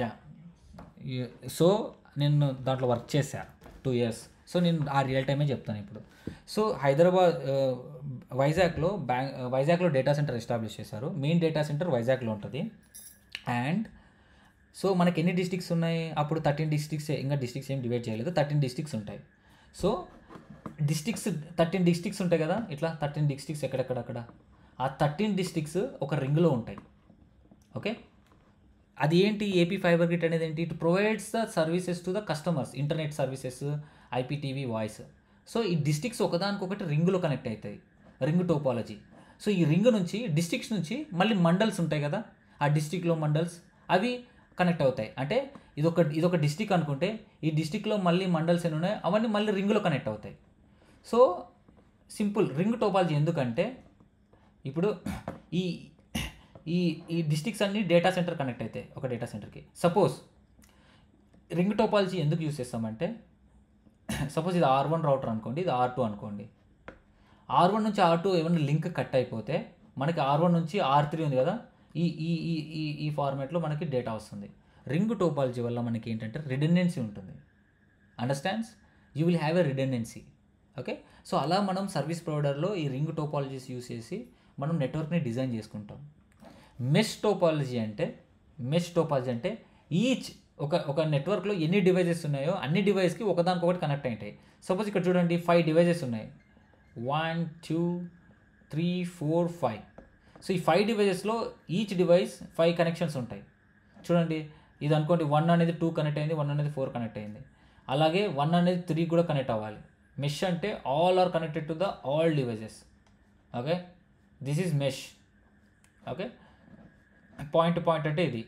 yeah so నేను దాంట్లో వర్క్ చేశాను 2 years. సో నేను ఆ రియల్ టైమే చెప్తాను ఇప్పుడు. సో హైదరాబాద్, వైజాగ్లో వైజాగ్లో డేటా సెంటర్ ఎస్టాబ్లిష్ చేశారు. మెయిన్ డేటా సెంటర్ వైజాగ్లో ఉంటుంది. అండ్ సో మనకి ఎన్ని డిస్ట్రిక్ట్స్ ఉన్నాయి అప్పుడు? 13 డిస్ట్రిక్ట్స్. ఇంకా డిస్ట్రిక్ట్స్ ఏం డివైడ్ చేయలేదు, 13 డిస్ట్రిక్ట్స్ ఉంటాయి. సో డిస్ట్రిక్ట్స్ 13 డిస్ట్రిక్ట్స్ ఉంటాయి కదా, ఇట్లా 13 డిస్ట్రిక్ట్స్ ఎక్కడెక్కడక్కడ. ఆ 13 డిస్ట్రిక్ట్స్ ఒక రింగ్లో ఉంటాయి. ఓకే, అది ఏంటి ఏపీ ఫైబర్ గ్రిడ్ అనేది ఏంటి? It provides the services to the customers, internet services, IPTV, voice. So ఈ డిస్ట్రిక్ట్స్ ఒకదానికొకటి రింగ్లో కనెక్ట్ అవుతాయి, రింగ్ టోపాలజీ. సో ఈ రింగ్ నుంచి, డిస్ట్రిక్ట్స్ నుంచి మళ్ళీ మండల్స్ ఉంటాయి కదా, ఆ డిస్ట్రిక్ట్లో మండల్స్ అవి కనెక్ట్ అవుతాయి. అంటే ఇదొక డిస్ట్రిక్ట్ అనుకుంటే ఈ డిస్ట్రిక్ట్లో మళ్ళీ మండల్స్ ఎన్ని ఉన్నాయి అవన్నీ మళ్ళీ రింగ్లో కనెక్ట్ అవుతాయి. So simple ring topology. ఎందుకంటే ఇప్పుడు ఈ ఈ ఈ డిస్ట్రిక్ట్స్ అన్నీ డేటా సెంటర్ కనెక్ట్ అవుతాయి ఒక డేటా సెంటర్కి. సపోజ్ రింగ్ టోపాలజీ ఎందుకు యూజ్ చేస్తామంటే, సపోజ్ ఇది R1 రౌటర్ అనుకోండి, ఇది R2 అనుకోండి. R1 నుంచి R2 ఏమైనా లింక్ కట్ అయిపోతే మనకి R1 నుంచి R3 ఉంది కదా, ఈ ఈ ఈ ఈ ఫార్మాట్లో మనకి డేటా వస్తుంది. రింగ్ టోపాలజీ వల్ల మనకి ఏంటంటే రిడెండెన్సీ ఉంటుంది. Understands? You will have a redundancy. Okay, so అలా మనం సర్వీస్ ప్రొవైడర్లో ఈ రింగ్ టోపాలజీస్ యూస్ చేసి మనం నెట్వర్క్ని డిజైన్ చేసుకుంటాం. మెష్ టోపాలజీ అంటే ఈచ్ ఒక నెట్వర్క్లో ఎన్ని డివైజెస్ ఉన్నాయో అన్ని డివైస్కి ఒకదానికొకటి కనెక్ట్ అయ్యాయి. సపోజ్ ఇక్కడ చూడండి 5 డివైజెస్ ఉన్నాయి, 1 2 3 4 5. సో ఈ 5 డివైజెస్లో ఈచ్ డివైస్ 5 కనెక్షన్స్ ఉంటాయి. చూడండి ఇది అనుకోండి 1 అనేది 2 కనెక్ట్ అయింది, 1 అనేది 4 కనెక్ట్ అయింది, అలాగే 1 అనేది 3 కూడా కనెక్ట్ అవ్వాలి. మెష్ అంటే all are connected to the all devices. Okay, this is mesh. Okay, point to point అంటే ఇది.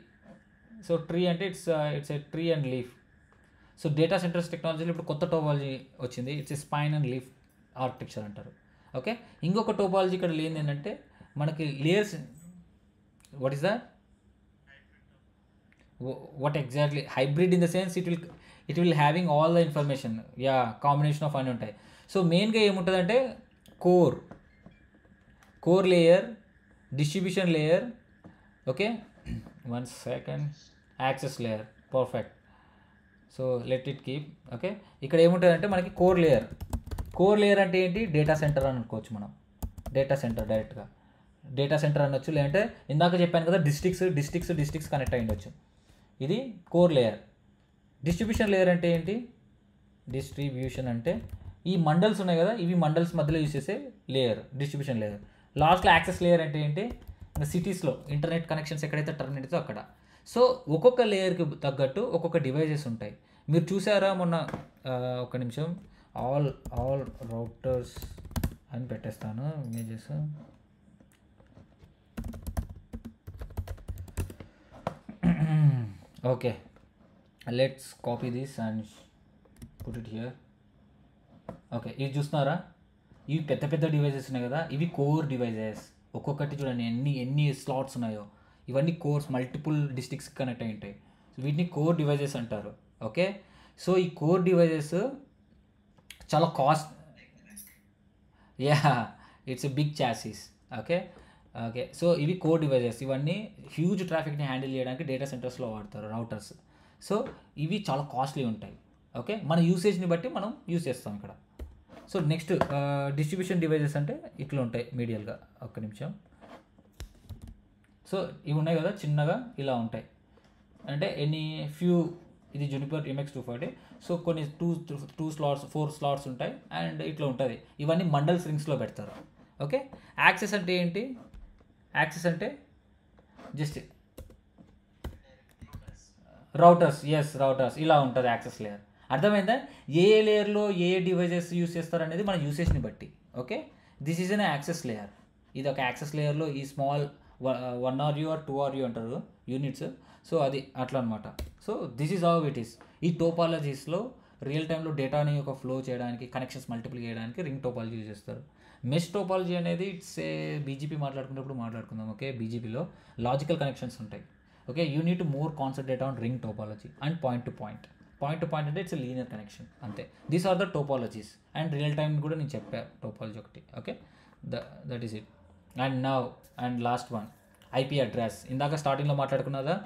సో ట్రీ అంటే it's a tree and leaf. So data centres టెక్నాలజీలో ఇప్పుడు కొత్త టోపాలజీ వచ్చింది, it's a spine and leaf architecture అంటారు. Okay, ఇంకొక topology ఇక్కడ లేనిది ఏంటంటే మనకి layers. What is that? What exactly? Hybrid in the sense it will having all the information. Yeah, combination of అన్నీ ఉంటాయి. సో మెయిన్గా ఏముంటుందంటే core layer, distribution layer, okay, 1 second, access layer. Perfect. So let it keep. Okay, ఇక్కడ ఏముంటుందంటే మనకి core layer అంటే ఏంటి? Data centre అని అనుకోవచ్చు మనం. డేటా సెంటర్ డైరెక్ట్గా డేటా సెంటర్ అనొచ్చు, లేదంటే ఇందాక చెప్పాను కదా డిస్ట్రిక్ట్స్ కనెక్ట్ అయ్యి ఉండొచ్చు. ఇది కోర్ లేయర్. డిస్ట్రిబ్యూషన్ లేయర్ అంటే ఏంటి? డిస్ట్రిబ్యూషన్ అంటే ఈ మండల్స్ ఉన్నాయి కదా, ఇవి మండల్స్ మధ్యలో యూజ్ చేసే లేయర్, డిస్ట్రిబ్యూషన్ లేయర్. లాస్ట్లో యాక్సెస్ లేయర్ అంటే ఏంటి? సిటీస్లో ఇంటర్నెట్ కనెక్షన్స్ ఎక్కడైతే టర్మినేట్ అవుతుందో అక్కడ. సో ఒక్కొక్క లేయర్కి తగ్గట్టు ఒక్కొక్క డివైజెస్ ఉంటాయి. మీరు చూసారా మొన్న, ఒక నిమిషం, ఆల్ రౌటర్స్ అని పెట్టేస్తాను images. Okay, let's copy this and put it here. Okay, ఇది చూస్తున్నారా, ఇవి పెద్ద పెద్ద డివైజెస్ ఉన్నాయి కదా, ఇవి కోర్ డివైజెస్. ఒక్కొక్కటి చూడండి ఎన్ని స్లాట్స్ ఉన్నాయో. ఇవన్నీ కోర్స్ మల్టిపుల్ డిస్ట్రిక్ట్స్కి కనెక్ట్ అయి ఉంటాయి. సో వీటిని కోర్ డివైజెస్ అంటారు. ఓకే, సో ఈ కోర్ డివైజెస్ చాలా cost. Yeah, it's a big chassis. Okay okay, so ఇవి కోర్ డివైజెస్. ఇవన్నీ హ్యూజ్ ట్రాఫిక్ని హ్యాండిల్ చేయడానికి డేటా సెంటర్స్లో వాడతారు రౌటర్స్. సో ఇవి చాలా కాస్ట్లీ ఉంటాయి. ఓకే, మన యూసేజ్ని బట్టి మనం యూజ్ చేస్తాం ఇక్కడ. సో నెక్స్ట్ డిస్ట్రిబ్యూషన్ డివైజెస్ అంటే ఇట్లా ఉంటాయి మీడియల్గా. ఒక్క నిమిషం. సో ఇవి ఉన్నాయి కదా చిన్నగా ఇలా ఉంటాయి. అంటే ఎనీ ఫ్యూ, ఇది జునిపర్ MX240. సో కొన్ని టూ స్లాట్స్, 4 స్లాట్స్ ఉంటాయి అండ్ ఇట్లా ఉంటుంది. ఇవన్నీ మండల్స్ రింగ్స్లో పెడతారు. ఓకే, యాక్సెస్ అంటే ఏంటి? యాక్సెస్ అంటే జస్ట్ రౌటర్స్. ఎస్, రౌటర్స్ ఇలా ఉంటుంది యాక్సెస్ లేయర్. అర్థమైందా? ఏ లేయర్లో ఏ డివైజెస్ యూస్ చేస్తారు అనేది మన యూసేజ్ని బట్టి. Okay, this is an access layer. ఇది ఒక యాక్సెస్ లేయర్లో ఈ స్మాల్ 1 RU or 2 RU అంటారు యూనిట్స్. సో అది అట్లా అనమాట. So this is how it is. ఈ టోపాలజీస్లో రియల్ టైంలో డేటాని ఒక ఫ్లో చేయడానికి, కనెక్షన్స్ మల్టిపుల్ చేయడానికి రింగ్ టోపాలజీ యూజ్ చేస్తారు. మెష్ టోపాలజీ అనేది ఇట్స్ ఏ బీజీపీ మాట్లాడుకున్నప్పుడు మాట్లాడుకుందాం. ఓకే, బీజీపీలో లాజికల్ కనెక్షన్స్ ఉంటాయి. Okay, you need to more concentrate on ring topology and point to point. Point to point అంటే ఇట్స్ ఎ లీనియర్ కనెక్షన్, అంతే. These are the topologies and real time కూడా నేను చెప్పా topology ఒకటి. Okay, that is it. And now and last one, IP address. ఇందాక స్టార్టింగ్లో మాట్లాడుకున్నదా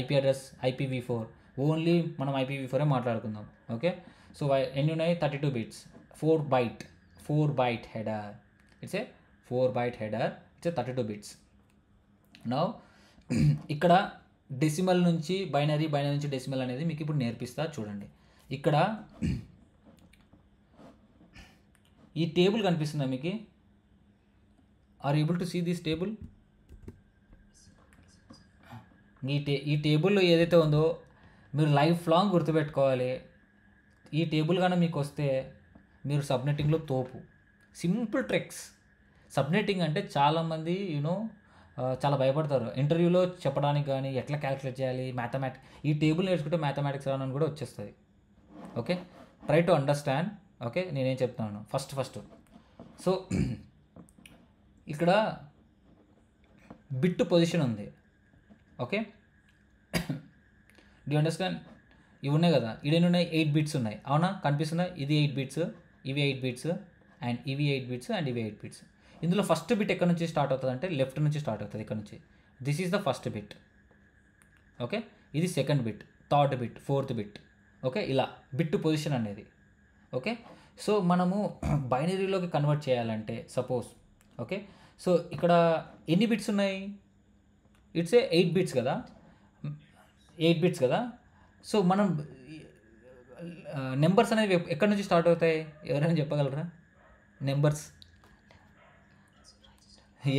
IP address, IPv4. Only మనం IPv4 మాట్లాడుకుందాం. ఓకే, సో ఎన్ని ఉన్నాయి? 32 bits, 4 byte, 4 byte header. It's a 4 byte header, it's a 32 bits. Now ఇక్కడ decimal నుంచి binary, binary నుంచి డెసిమల్ అనేది మీకు ఇప్పుడు నేర్పిస్తా చూడండి. ఇక్కడ ఈ టేబుల్ కనిపిస్తుందా మీకు? Are able to see this table? ఈ టేబుల్లో ఏదైతే ఉందో మీరు లైఫ్ లాంగ్ గుర్తుపెట్టుకోవాలి. ఈ టేబుల్ కానీ మీకు వస్తే మీరు సబ్నెట్టింగ్లో తోపు. Simple tricks. సబ్నెట్టింగ్ అంటే చాలామంది చాలా భయపడతారు ఇంటర్వ్యూలో చెప్పడానికి, కానీ ఎట్లా క్యాలిక్యులేట్ చేయాలి, మ్యాథమెటిక్స్. ఈ టేబుల్ నేర్చుకుంటే మ్యాథమెటిక్స్ రానని కూడా వచ్చేస్తుంది. Okay, try to understand. Okay, నేనేం చెప్తాను ఫస్ట్. సో ఇక్కడ బిట్ పొజిషన్ ఉంది. Okay, did understand? ఇవి ఉన్నాయి కదా, ఇడేమి ఉన్నాయి? 8 bits ఉన్నాయి, అవునా? కనిపిస్తున్నాయి. ఇది 8 bits, ఇవి 8 bits అండ్ ఇవి 8 bits అండ్ ఇవి 8 bits. ఇందులో ఫస్ట్ బిట్ ఎక్కడ నుంచి స్టార్ట్ అవుతుంది అంటే లెఫ్ట్ నుంచి స్టార్ట్ అవుతుంది, ఇక్కడ నుంచి. This is the first bit. Okay, ఇది second bit, third bit, fourth bit. Okay, ఇలా బిట్ పొజిషన్ అనేది. ఓకే, సో మనము బైనరీలోకి కన్వర్ట్ చేయాలంటే సపోజ్, ఓకే, సో ఇక్కడ ఎన్ని బిట్స్ ఉన్నాయి? ఇట్స్ ఏ 8 bits కదా, 8 bits కదా. సో మనం నెంబర్స్ అనేవి ఎక్కడి నుంచి స్టార్ట్ అవుతాయి? ఎవరైనా చెప్పగలరా నెంబర్స్?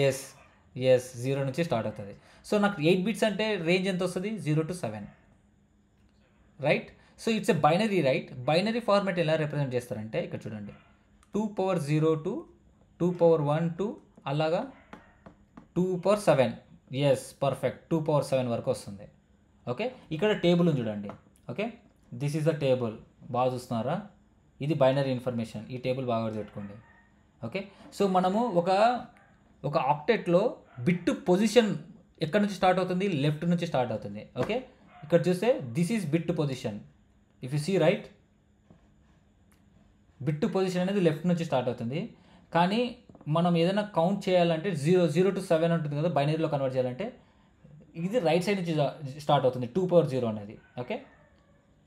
ఎస్ ఎస్, 0 నుంచి స్టార్ట్ అవుతుంది. సో నాకు 8 bits అంటే రేంజ్ ఎంత వస్తుంది? 0 to 7, right? So it's a binary, right? Binary format ఎలా రిప్రజెంట్ చేస్తారంటే ఇక్కడ చూడండి, 2^0 to 2^1 to అలాగా 2^7. Yes, perfect. 2^7 వరకు వస్తుంది. ఓకే, ఇక్కడ టేబుల్ చూడండి. Okay, this is the table. బాగా చూస్తున్నారా? ఇది బైనరీ ఇన్ఫర్మేషన్. ఈ టేబుల్ బాగా గుర్తుపెట్టుకోండి. ఓకే, సో మనము ఒక ఆక్టెట్లో బిట్ పొజిషన్ ఎక్కడి నుంచి స్టార్ట్ అవుతుంది? లెఫ్ట్ నుంచి స్టార్ట్ అవుతుంది. ఓకే, ఇక్కడ చూస్తే this is bit position. If you see, right, bit position అనేది లెఫ్ట్ నుంచి స్టార్ట్ అవుతుంది. కానీ మనం ఏదైనా కౌంట్ చేయాలంటే 0 to 7 ఉంటుంది కదా, బైనరీలో కన్వర్ట్ చేయాలంటే ఇది రైట్ సైడ్ నుంచి స్టార్ట్ అవుతుంది, 2^0 అనేది. ఓకే,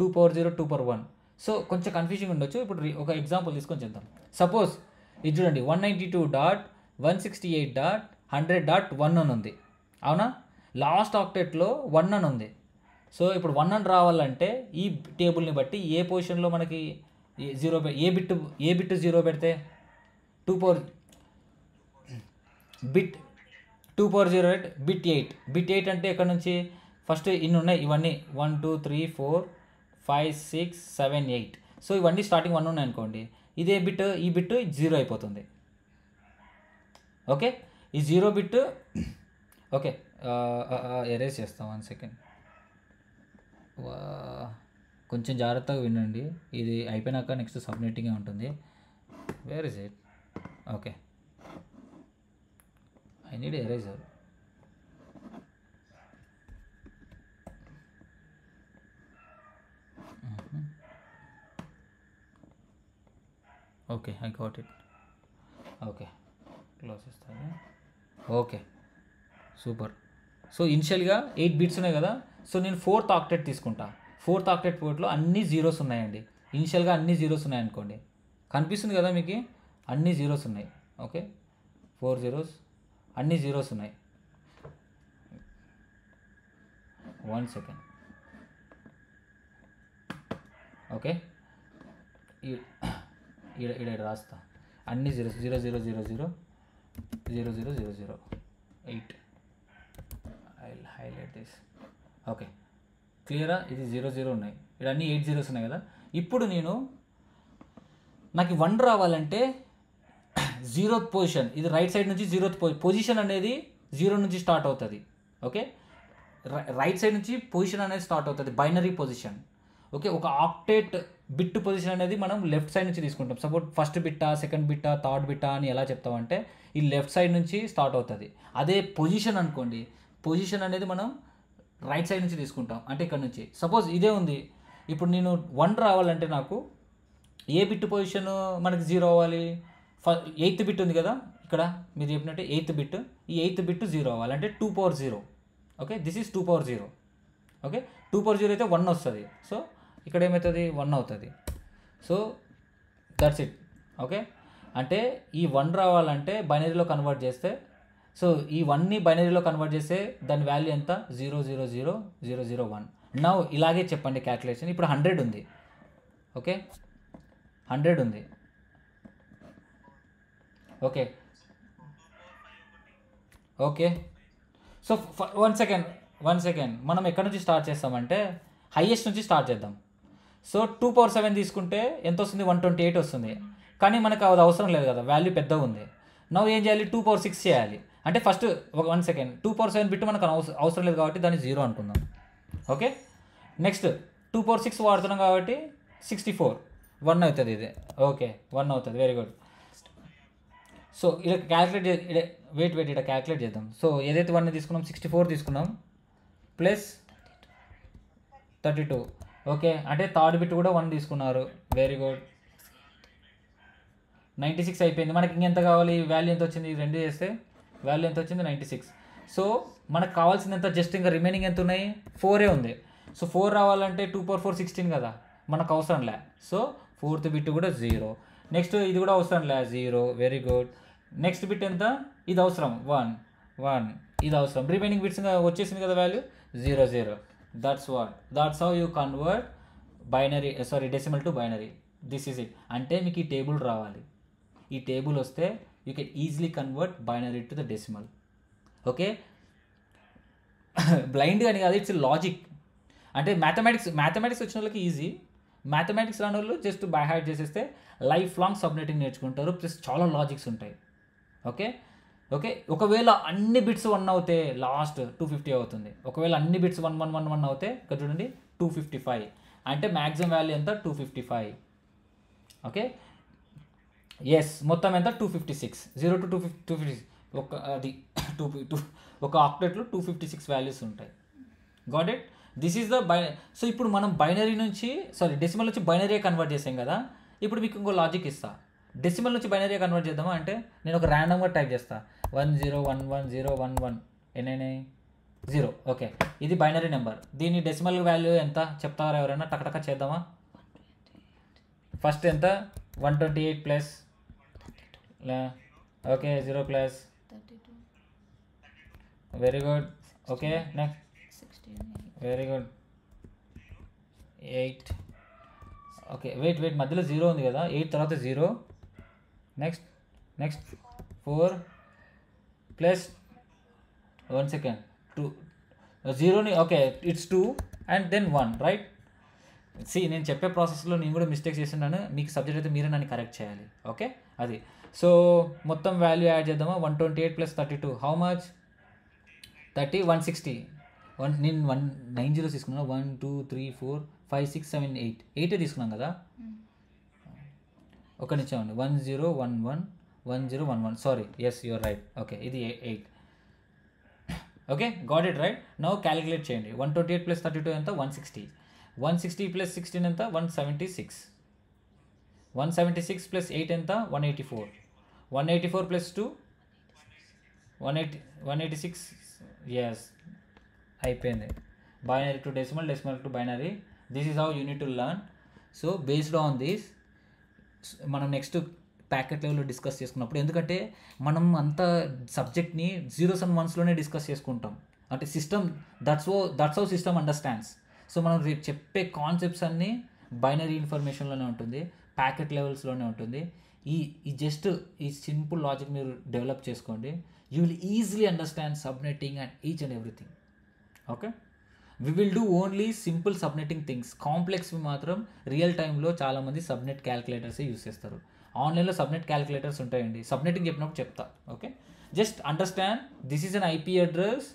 2^0 2^1. సో కొంచెం కన్ఫ్యూజింగ్ ఉండొచ్చు. ఇప్పుడు ఒక ఎగ్జాంపుల్ తీసుకొని చెప్తాం. సపోజ్ ఇది చూడండి, 192.168.100.1 అని ఉంది, అవునా? లాస్ట్ ఆక్టెట్లో 1 అని ఉంది. సో ఇప్పుడు 1 అని రావాలంటే ఈ టేబుల్ని బట్టి ఏ పొజిషన్లో మనకి 0, ఏ బిట్ 0 పెడితే 2 బిట్ 2 బిట్ 8 అంటే ఎక్కడ నుంచి ఫస్ట్ ఇన్ని ఉన్నాయి ఇవన్నీ 1 2 3 4 5 6 7 8. సో ఇవన్నీ స్టార్టింగ్ 1 ఉన్నాయి అనుకోండి, ఇదే బిట్ ఈ బిట్ 0 అయిపోతుంది. ఓకే, ఈ 0 బిట్ ఓకే ఎరేజ్ చేస్తాం. 1 సెకండ్, కొంచెం జాగ్రత్తగా వినండి. ఇది అయిపోయినాక నెక్స్ట్ సబ్నెట్టింగే ఉంటుంది. Where is it? Okay, I need eraser. Okay, I got it. Okay, close చేస్తాను. Okay, super. సో ఇనిషియల్గా 8 బిట్స్ ఉన్నాయి కదా, సో నేను 4th ఆక్టెట్ తీసుకుంటా. 4th ఆక్టెట్ పోర్ట్లో అన్ని జీరోస్ ఉన్నాయండి. ఇనిషియల్గా అన్ని జీరోస్ ఉన్నాయనుకోండి, కనిపిస్తుంది కదా మీకు, అన్ని జీరోస్ ఉన్నాయి. ఓకే, 4 జీరోస్, అన్ని జీరోస్ ఉన్నాయి. 1 సెకండ్. ఓకే, ఈడ రాస్తా అన్ని zeros. 0 0 0 0 0 0 0 0 0 8. I'll highlight this. Okay, క్లియరా? ఇది 0 0 ఉన్నాయి, ఇక్కడ అన్ని 8 జీరోస్ ఉన్నాయి కదా. ఇప్పుడు నేను నాకు 1 రావాలంటే 0th పొజిషన్, ఇది రైట్ సైడ్ నుంచి 0th పొజిషన్ అనేది 0 నుంచి స్టార్ట్ అవుతుంది. ఓకే, రైట్ సైడ్ నుంచి పొజిషన్ అనేది స్టార్ట్ అవుతుంది, బైనరీ పొజిషన్. ఓకే, ఒక ఆక్టేట్ బిట్ పొజిషన్ అనేది మనం లెఫ్ట్ సైడ్ నుంచి తీసుకుంటాం. సపోజ్ ఫస్ట్ బిట్టా, సెకండ్ బిట్టా, థర్డ్ బిట్టా అని ఎలా చెప్తామంటే ఈ లెఫ్ట్ సైడ్ నుంచి స్టార్ట్ అవుతుంది. అదే పొజిషన్ అనుకోండి, పొజిషన్ అనేది మనం రైట్ సైడ్ నుంచి తీసుకుంటాం, అంటే ఇక్కడ నుంచి. సపోజ్ ఇదే ఉంది, ఇప్పుడు నేను 1 రావాలంటే నాకు ఏ బిట్ పొజిషన్ మనకి 0 అవ్వాలి? 8th బిట్ ఉంది కదా ఇక్కడ మీరు చెప్పినట్టు 8th బిట్, ఈ 8th బిట్ 0 అవ్వాలంటే 2 0. Okay, this is 2 0. ఓకే, 2 0 అయితే 1 వస్తుంది. సో ఇక్కడ ఏమవుతుంది? 1 అవుతుంది. So that's it. ఓకే, అంటే ఈ 1 రావాలంటే బైనరీలో కన్వర్ట్ చేస్తే, సో ఈ 1ని బైనరీలో కన్వర్ట్ చేస్తే దాని వాల్యూ ఎంత? 0 0 0 0 0 1. నా ఇలాగే చెప్పండి క్యాల్కులేషన్. ఇప్పుడు 100 ఉంది. ఓకే, 100 ఉంది. Okay, okay. సో 1 సెకండ్, మనం ఎక్కడి నుంచి స్టార్ట్ చేస్తామంటే హైయెస్ట్ నుంచి స్టార్ట్ చేద్దాం. సో 2 7 తీసుకుంటే ఎంత వస్తుంది? 128 వస్తుంది. కానీ మనకు అది అవసరం లేదు కదా, వాల్యూ పెద్దగా ఉంది. నా ఏం చేయాలి? 2 6 చేయాలి. అంటే ఫస్ట్ 1 సెకండ్, 2 7 బిట్ మనకు అవసరం లేదు కాబట్టి దాన్ని 0 అనుకుందాం. ఓకే, నెక్స్ట్ 2 6 వాడుతున్నాం కాబట్టి 64, 1 అవుతుంది ఇది. ఓకే, 1 అవుతుంది. Very good. సో ఇలా క్యాల్కులేట్ వెయిట్ ఇలా క్యాల్కులేట్ చేద్దాం. సో ఏదైతే 1 తీసుకున్నాం, 64 తీసుకున్నాం ప్లస్ 32. ఓకే, అంటే థర్డ్ బిట్ కూడా 1 తీసుకున్నారు. Very good. 96 అయిపోయింది. మనకి ఇంకెంత కావాలి? వాల్యూ ఎంత వచ్చింది? ఇది 2 చేస్తే వాల్యూ ఎంత వచ్చింది? 96. సో మనకు కావాల్సింది ఎంత? జస్ట్ ఇంకా రిమైనింగ్ ఎంత ఉన్నాయి? 4 ఉంది. సో 4 రావాలంటే 2 4 16 కదా, మనకు అవసరం లే. సో 4th బిట్ కూడా 0. నెక్స్ట్ ఇది కూడా అవసరం లే, 0. Very good. నెక్స్ట్ బిట్ ఎంత? ఇది అవసరం, 1 1. ఇది అవసరం. రిమైనింగ్ బిట్స్ వచ్చేసింది కదా, value 0 0. That's how you convert binary, sorry decimal to binary. This is it. అంటే మీకు ఈ టేబుల్ రావాలి. ఈ టేబుల్ వస్తే you can easily convert binary to the decimal. Okay, బ్లైండ్గా అని కాదు, ఇట్స్ లాజిక్. అంటే మ్యాథమెటిక్స్ వచ్చిన వాళ్ళకి ఈజీ, మ్యాథమెటిక్స్ రాని వాళ్ళు జస్ట్ బై హార్ట్ చేసేస్తే లైఫ్ లాంగ్ సబ్నెటింగ్ నేర్చుకుంటారు. ప్లస్ చాలా లాజిక్స్ ఉంటాయి. Okay, okay. ఒకవేళ అన్ని బిట్స్ 1 అవుతే లాస్ట్ 250 అవుతుంది. ఒకవేళ అన్ని బిట్స్ 1 1 1 1 అవుతే ఇక్కడ చూడండి 255. అంటే మ్యాక్సిమం వాల్యూ ఎంత? 255. Okay, yes. మొత్తం ఎంత? 256. 0 to 256. అది 2 ఒక ఆక్టెట్లో 256 వాల్యూస్ ఉంటాయి. Got it? This is the binary. So ఇప్పుడు మనం బైనరీ నుంచి, సారీ డెసిమల్ నుంచి బైనరీ కన్వర్ట్ చేసాం కదా. ఇప్పుడు మీకు ఇంకో లాజిక్ ఇస్తా. డెసిమల్ నుంచి బైనరీ కన్వర్ట్ చేద్దామా అంటే నేను ఒక ర్యాండమ్గా టైప్ చేస్తా 1 0 1 1 0 1 1 0. ఓకే, ఇది బైనరీ నెంబర్. దీని డెసిమల్ వాల్యూ ఎంత చెప్తారా ఎవరైనా? టకటక చేద్దామా? ఫస్ట్ ఎంత? 128 plus. Okay, 0 plus. Very good. Okay, next. Very good. 8. Okay, wait మధ్యలో 0 ఉంది కదా, 8 తర్వాత 0. Next 4 plus one second, 2 0 ni, okay, it's 2 and then 1, right? See, నేను చెప్పే ప్రాసెస్లో నేను కూడా మిస్టేక్ చేస్తున్నాను, మీకు సబ్జెక్ట్ అయితే మీరే నన్ను కరెక్ట్ చేయాలి, ఓకే? అది సో మొత్తం వాల్యూ యాడ్ చేద్దామా, 128 + 32 హౌ మచ్, 30 160, నేను 190 తీసుకున్నాను, 1 2 3 4 5 6 7 8 తీసుకున్నాం కదా, ఒక నిమిషం అండి, 1011 1011, sorry, yes your right, okay ఇది 8, okay got it right. Now calculate చేయండి, 128 + 32 ఎంత, 160, 160 + 16 ఎంత, 176, 176 + 8 ఎంత, 184, 184 + 2 186, yes, అయిపోయింది. Binary to decimal, decimal to binary, this is how you need to learn. So based on this మనం నెక్స్ట్ ప్యాకెట్ లెవెల్లో discuss చేసుకున్నప్పుడు, ఎందుకంటే మనం అంత సబ్జెక్ట్ని 0s and 1s లోనే డిస్కస్ చేసుకుంటాం, అంటే system, that's how system understands. So మనం రేపు చెప్పే కాన్సెప్ట్స్ అన్నీ బైనరీ ఇన్ఫర్మేషన్లోనే ఉంటుంది, ప్యాకెట్ లెవెల్స్లోనే ఉంటుంది. ఈ జస్ట్ ఈ సింపుల్ లాజిక్ మీరు డెవలప్ చేసుకోండి, you will easily understand subnetting and each and everything, okay? We will do only simple subnetting things, కాంప్లెక్స్వి మాత్రం రియల్ టైంలో చాలామంది సబ్నెట్ క్యాలిక్యులేటర్సే యూస్ చేస్తారు. ఆన్లైన్లో సబ్నెట్ క్యాలిక్యులేటర్స్ ఉంటాయండి, సబ్నెట్టింగ్ చెప్పినప్పుడు చెప్తా, okay? Just understand this is an IP address,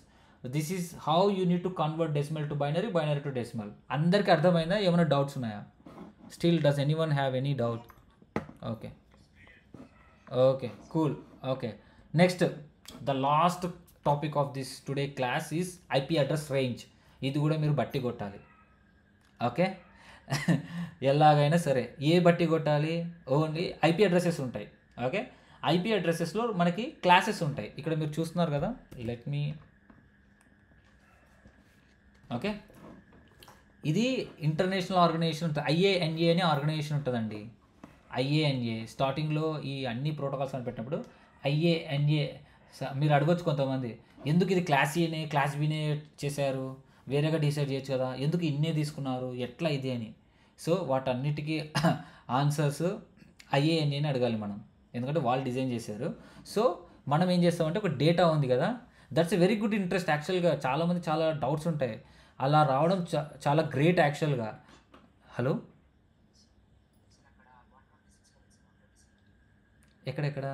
this is how you need to convert decimal to binary, binary to decimal. అందరికీ అర్థమైందా? ఏమైనా డౌట్స్ ఉన్నాయా? Still does any one have any doubt? Okay, okay cool, okay. Next the last topic of this today class is IP address range. ఇది కూడా మీరు బట్టి కొట్టాలి, okay? ఎలాగైనా సరే ఏ బట్టి కొట్టాలి, ఓన్లీ ఐపీ అడ్రసెస్ ఉంటాయి, ఓకే? ఐపీ అడ్రసెస్లో మనకి క్లాసెస్ ఉంటాయి, ఇక్కడ మీరు చూస్తున్నారు కదా, లెట్ మీ, ఓకే? ఇది ఇంటర్నేషనల్ ఆర్గనైజేషన్, IANA అనే ఆర్గనైజేషన్ ఉంటుందండి. IANA స్టార్టింగ్లో ఈ అన్ని ప్రోటోకాల్స్ అని పెట్టినప్పుడు IANA, మీరు అడగొచ్చు కొంతమంది, ఎందుకు ఇది క్లాస్ ఏనే క్లాస్ బినే చేశారు, వేరేగా డిసైడ్ చేయొచ్చు కదా, ఎందుకు ఇన్నే తీసుకున్నారు, ఎట్లా ఇది అని. సో వాటన్నిటికీ ఆన్సర్స్ IANA అని అడగాలి మనం, ఎందుకంటే వాళ్ళు డిజైన్ చేశారు. సో మనం ఏం చేస్తామంటే, ఒక డేటా ఉంది కదా, that's a very good interest యాక్చువల్గా, చాలామంది చాలా డౌట్స్ ఉంటాయి, అలా రావడం చాలా గ్రేట్ యాక్చువల్గా. హలో, ఎక్కడెక్కడ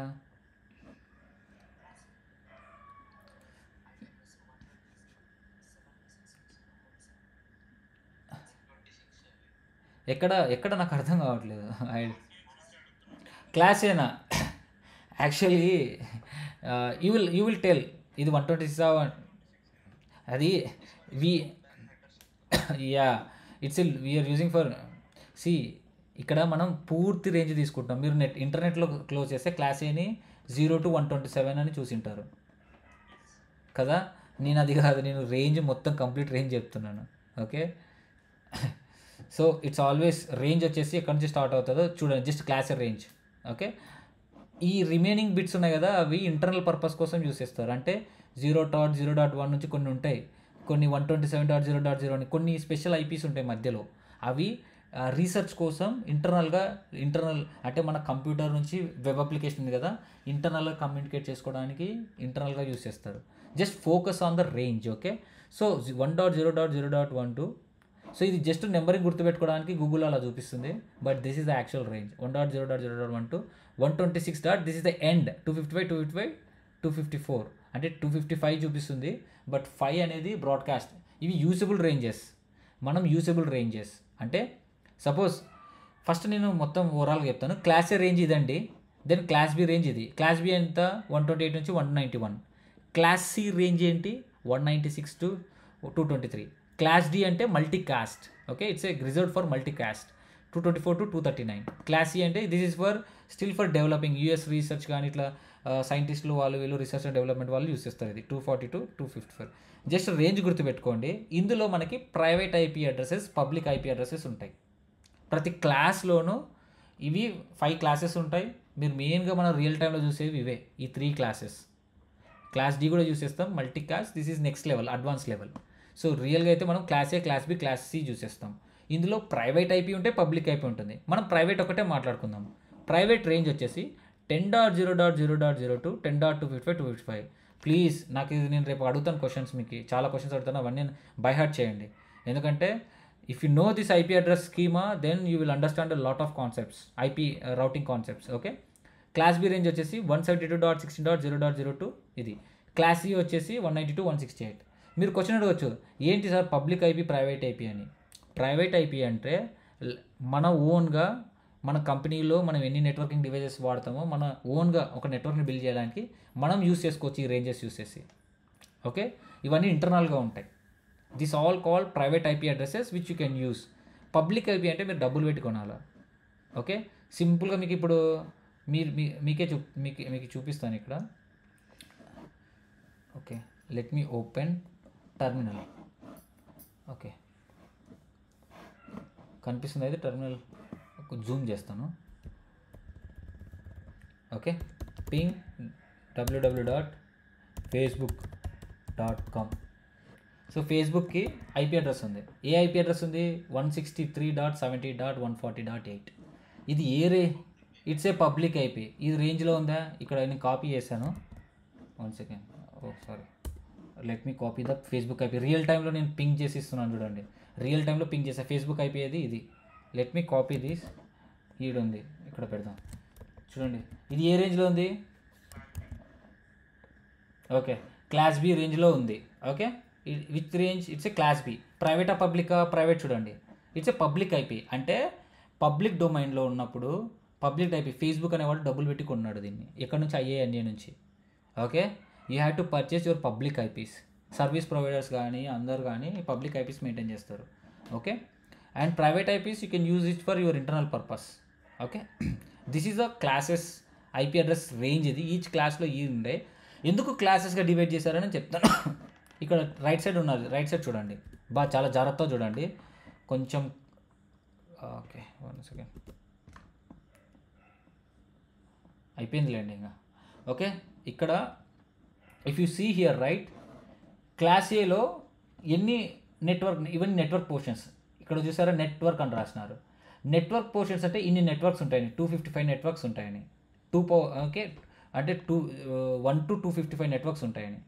ఎక్కడ ఎక్కడ నాకు అర్థం కావట్లేదు. క్లాసేనా యాక్చువల్లీ, యూ విల్ టెల్ ఇది 127 అది we, yeah it's we're using for, C ఇక్కడ మనం పూర్తి రేంజ్ తీసుకుంటాం. మీరు ఇంటర్నెట్లో క్లోజ్ చేస్తే క్లాస్ ఏని 0 to 127 అని చూసింటారు కదా, నేను అది కాదు, నేను రేంజ్ మొత్తం కంప్లీట్ రేంజ్ చెప్తున్నాను, okay? So it's always range వచ్చేసి ఎక్కడి నుంచి స్టార్ట్ అవుతుందో చూడండి, జస్ట్ క్లాస్ రేంజ్, ఓకే? ఈ రిమైనింగ్ బిట్స్ ఉన్నాయి కదా, అవి ఇంటర్నల్ పర్పస్ కోసం యూస్ చేస్తారు, అంటే 0.0.1 నుంచి కొన్ని ఉంటాయి, కొన్ని 127.0.0 అని కొన్ని స్పెషల్ ఐపీస్ ఉంటాయి మధ్యలో, అవి రీసెర్చ్ కోసం ఇంటర్నల్గా, ఇంటర్నల్ అంటే మన కంప్యూటర్ నుంచి వెబ్ అప్లికేషన్ ఉంది కదా, ఇంటర్నల్గా కమ్యూనికేట్ చేసుకోవడానికి ఇంటర్నల్గా యూస్ చేస్తారు. Just focus on the range, okay? So 1.0.0.12, so ఇది జస్ట్ నెంబరింగ్ గుర్తుపెట్టుకోవడానికి గూగుల్ అలా చూపిస్తుంది, but this is the actual range 1.0.0.12 126 dot, this is the end 255 255 254, అంటే 255 చూపిస్తుంది, బట్ 5 అనేది బ్రాడ్కాస్ట్. ఇవి యూజబుల్ రేంజెస్, మనం యూజబుల్ రేంజెస్ అంటే సపోజ్ ఫస్ట్ నేను మొత్తం ఓవరాల్గా చెప్తాను. క్లాస్ ఏ రేంజ్ ఇదండి, దెన్ క్లాస్ బి రేంజ్ ఇది, క్లాస్ బి ఎంత 128 నుంచి 191, క్లాస్ సి రేంజ్ ఏంటి 196 to 223, క్లాస్ డి అంటే multicast, okay? It's a reserved for multicast 224 to 239, class E అంటే this is for still for developing US research కానీ ఇట్లా సైంటిస్టులు వాళ్ళు వీళ్ళు రీసెర్చ్ అండ్ డెవలప్మెంట్ వాళ్ళు యూస్ చేస్తారు. ఇది 242 254. జస్ట్ రేంజ్ గుర్తుపెట్టుకోండి, ఇందులో మనకి private IP addresses, public IP addresses ఉంటాయి. ప్రతి క్లాస్లోనూ ఇవి 5 క్లాసెస్ ఉంటాయి, మీరు మెయిన్గా మనం రియల్ టైంలో చూసేవి ఇవే, ఈ 3 క్లాసెస్. క్లాస్ డి కూడా యూస్ చేస్తాం, multi class, this is next level advance level. So రియల్గా అయితే మనం class A, class B, class C use చేస్తాం. ఇందులో ప్రైవేట్ ఐపీ ఉంటే పబ్లిక్ ఐపీ ఉంటుంది, మనం ప్రైవేట్ ఒకటే మాట్లాడుకుందాం. ప్రైవేట్ రేంజ్ వచ్చేసి 10.0.0.0 to 10.255 255, ప్లీజ్ నాకు ఇది నేను రేపు అడుగుతాను క్వశ్చన్స్, మీకు చాలా క్వశ్చన్స్ అడుగుతాను, అవన్నీ బై హార్ట్ చేయండి. ఎందుకంటే if you know this IP address schema then you will understand lot of concepts, IP routing concepts. Okay, class B range వచ్చేసి 172.16.0.02, ఇది క్లాస్ ఈ వచ్చేసి 192.168. మీరు క్వశ్చన్ అడగచ్చు, ఏంటి sir public IP private IP అని? ప్రైవేట్ ఐపీ అంటే మన ఓన్గా మన కంపెనీలో మనం ఎన్ని నెట్వర్కింగ్ డివైజెస్ వాడతామో మన ఓన్గా ఒక నెట్వర్క్ని బిల్డ్ చేయడానికి మనం యూస్ చేసుకోవచ్చు ఈ రేంజెస్ యూస్ చేసి. ఓకే, ఇవన్నీ ఇంటర్నల్గా ఉంటాయి. This all call private IP addresses which you can use. Public IP అంటే మీరు డబ్బులు పెట్టి కొనాలా. ఓకే, సింపుల్గా మీకు ఇప్పుడు మీరు మీకు చూపిస్తాను ఇక్కడ. Okay, let me open terminal. Okay, కనిపిస్తుంది అయితే టెర్మినల్, జూమ్ చేస్తాను. Okay, ping www.facebook.com. సో ఫేస్బుక్కి ఐపీ అడ్రస్ ఉంది. ఏ ఐపీ అడ్రస్ ఉంది? 163.70.140.8. ఇది ఏ రే, ఇట్స్ ఏ పబ్లిక్ ఐపీ. ఇది రేంజ్లో ఉందా? ఇక్కడ నేను కాపీ చేశాను, 1 second. Oh sorry, let me copy the Facebook IP. Real టైంలో నేను పింగ్ చేసి ఇస్తున్నాను చూడండి, రియల్ టైంలో పింగ్ చేసాను. ఫేస్బుక్ ఐపీ ఏది? ఇది. లెట్ మీ కాపీ దిస్, ఈడుంది ఇక్కడ పెడదాం చూడండి. ఇది ఏ రేంజ్లో ఉంది? ఓకే, క్లాస్ బి రేంజ్లో ఉంది. Okay, with range it's a class B. ప్రైవేటా పబ్లికా? ప్రైవేట్. చూడండి, ఇట్స్ ఏ పబ్లిక్ ఐపీ. అంటే పబ్లిక్ డొమైన్లో ఉన్నప్పుడు పబ్లిక్ ఐపీ. ఫేస్బుక్ అనేవాడు డబ్బులు పెట్టి కొన్నాడు దీన్ని. ఎక్కడి నుంచి? IANA నుంచి. Okay, you have to purchase your public IPs. Service providers కానీ అందరు కానీ పబ్లిక్ ఐపీస్ మెయింటైన్ చేస్తారు. Okay, and private IPs you can use it for your internal purpose. Okay, this is the classes IP address range. ఇది each క్లాస్లో ఈ ఉండే. ఎందుకు క్లాసెస్గా డివైడ్ చేశారని చెప్తాను. ఇక్కడ రైట్ సైడ్ ఉన్నారు, రైట్ సైడ్ చూడండి బాగా, చాలా జాగ్రత్తగా చూడండి కొంచెం. ఓకే, 1 సెకండ్, అయిపోయిందిలేండి ఇంకా. ఓకే, ఇక్కడ if you see here right, class ఏలో ఎన్ని నెట్వర్క్, ఈవెన్ నెట్వర్క్ పోర్షన్స్ ఇక్కడ చూసారా, నెట్వర్క్ అని రాసినారు. నెట్వర్క్ పోర్షన్స్ అంటే ఇన్ని నెట్వర్క్స్ ఉంటాయని, 255 నెట్వర్క్స్ ఉంటాయని, ఓకే, అంటే 1 to 255 నెట్వర్క్స్ ఉంటాయని.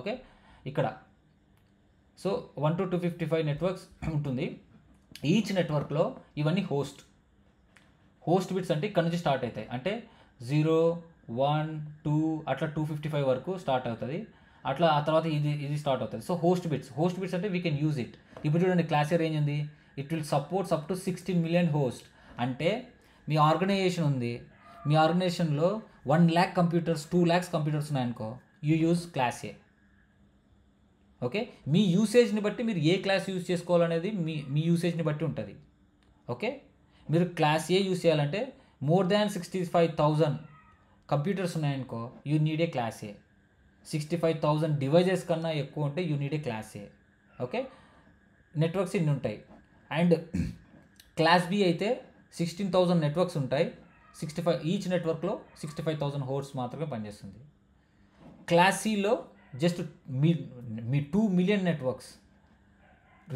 ఓకే, ఇక్కడ సో 1 to 255 నెట్వర్క్స్ ఉంటుంది. ఈచ్ నెట్వర్క్లో ఇవన్నీ హోస్ట్, హోస్ట్ బిట్స్ అంటే ఇక్కడ నుంచి స్టార్ట్ అవుతాయి. అంటే 0, 1, 2 అట్లా 255 వరకు స్టార్ట్ అవుతుంది. అట్లా ఆ తర్వాత ఇది స్టార్ట్ అవుతుంది. So host bits, host bits అంటే వీ కెన్ యూజ్ ఇట్. ఇప్పుడు చూడండి క్లాస్ ఏ రేంజ్ ఉంది. It will supports up to 16 million host. అంటే మీ ఆర్గనైజేషన్ ఉంది, మీ ఆర్గనైజేషన్లో 1 lakh కంప్యూటర్స్, 2 lakhs కంప్యూటర్స్ ఉన్నాయనుకో, you use class A. Okay, మీ యూసేజ్ని బట్టి మీరు ఏ క్లాస్ యూజ్ చేసుకోవాలనేది మీ యూసేజ్ని బట్టి ఉంటుంది. ఓకే, మీరు క్లాస్ ఏ యూజ్ చేయాలంటే మోర్ దాన్ 65,000 కంప్యూటర్స్ ఉన్నాయనుకో, you need a class A. 65,000 devices కన్నా ఎక్కువ ఉంటే you need a class A. Okay, networks ఇన్ని ఉంటాయి. అండ్ క్లాస్ బి అయితే 16,000 నెట్వర్క్స్ ఉంటాయి. 65 ఈచ్ నెట్వర్క్లో 65,000 హోస్ట్ మాత్రమే పనిచేస్తుంది. క్లాస్ సిలో జస్ట్ మీ 2 million networks,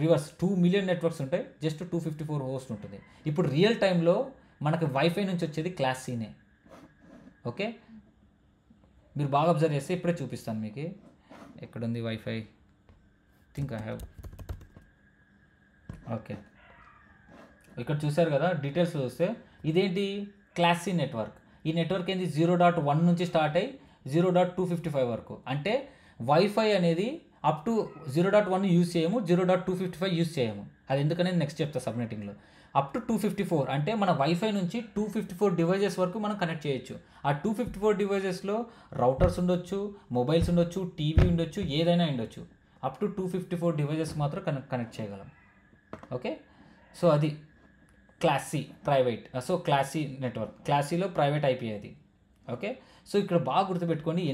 reverse 2 million networks ఉంటాయి, జస్ట్ 254 హోస్ట్ ఉంటుంది. ఇప్పుడు రియల్ టైంలో మనకి వైఫై నుంచి వచ్చేది క్లాస్ సినే. ఓకే, మీరు బాగా అబ్జర్వ్ చేస్తే ఇప్పుడే చూపిస్తాను మీకు ఎక్కడుంది wifi. Think I have. Okay, ఇక్కడ చూసారు కదా డీటెయిల్స్ చూస్తే, ఇదేంటి క్లాస్ సి నెట్వర్క్. ఈ నెట్వర్క్ ఏంది? 0.1 నుంచి స్టార్ట్ అయ్యి 0.255 వరకు. అంటే వైఫై అనేది అప్ టు 0.1 యూజ్ చేయము, 0.255 యూజ్ చేయము. అది ఎందుకనేది నెక్స్ట్ చెప్తా సబ్నెటింగ్లో. అప్ టు 254 అంటే మన వైఫై నుంచి 254 డివైజెస్ వరకు మనం కనెక్ట్ చేయొచ్చు. ఆ 254 డివైజెస్లో రౌటర్స్ ఉండొచ్చు, మొబైల్స్ ఉండొచ్చు, టీవీ ఉండొచ్చు, ఏదైనా ఉండొచ్చు. అప్ టు 254 డివైజెస్ మాత్రం కనెక్ట్ చేయగలం. ఓకే, సో అది class C private. So class C network, class సిలో ప్రైవేట్ ఐపీ అది. ఓకే, సో ఇక్కడ బాగా గుర్తుపెట్టుకోండి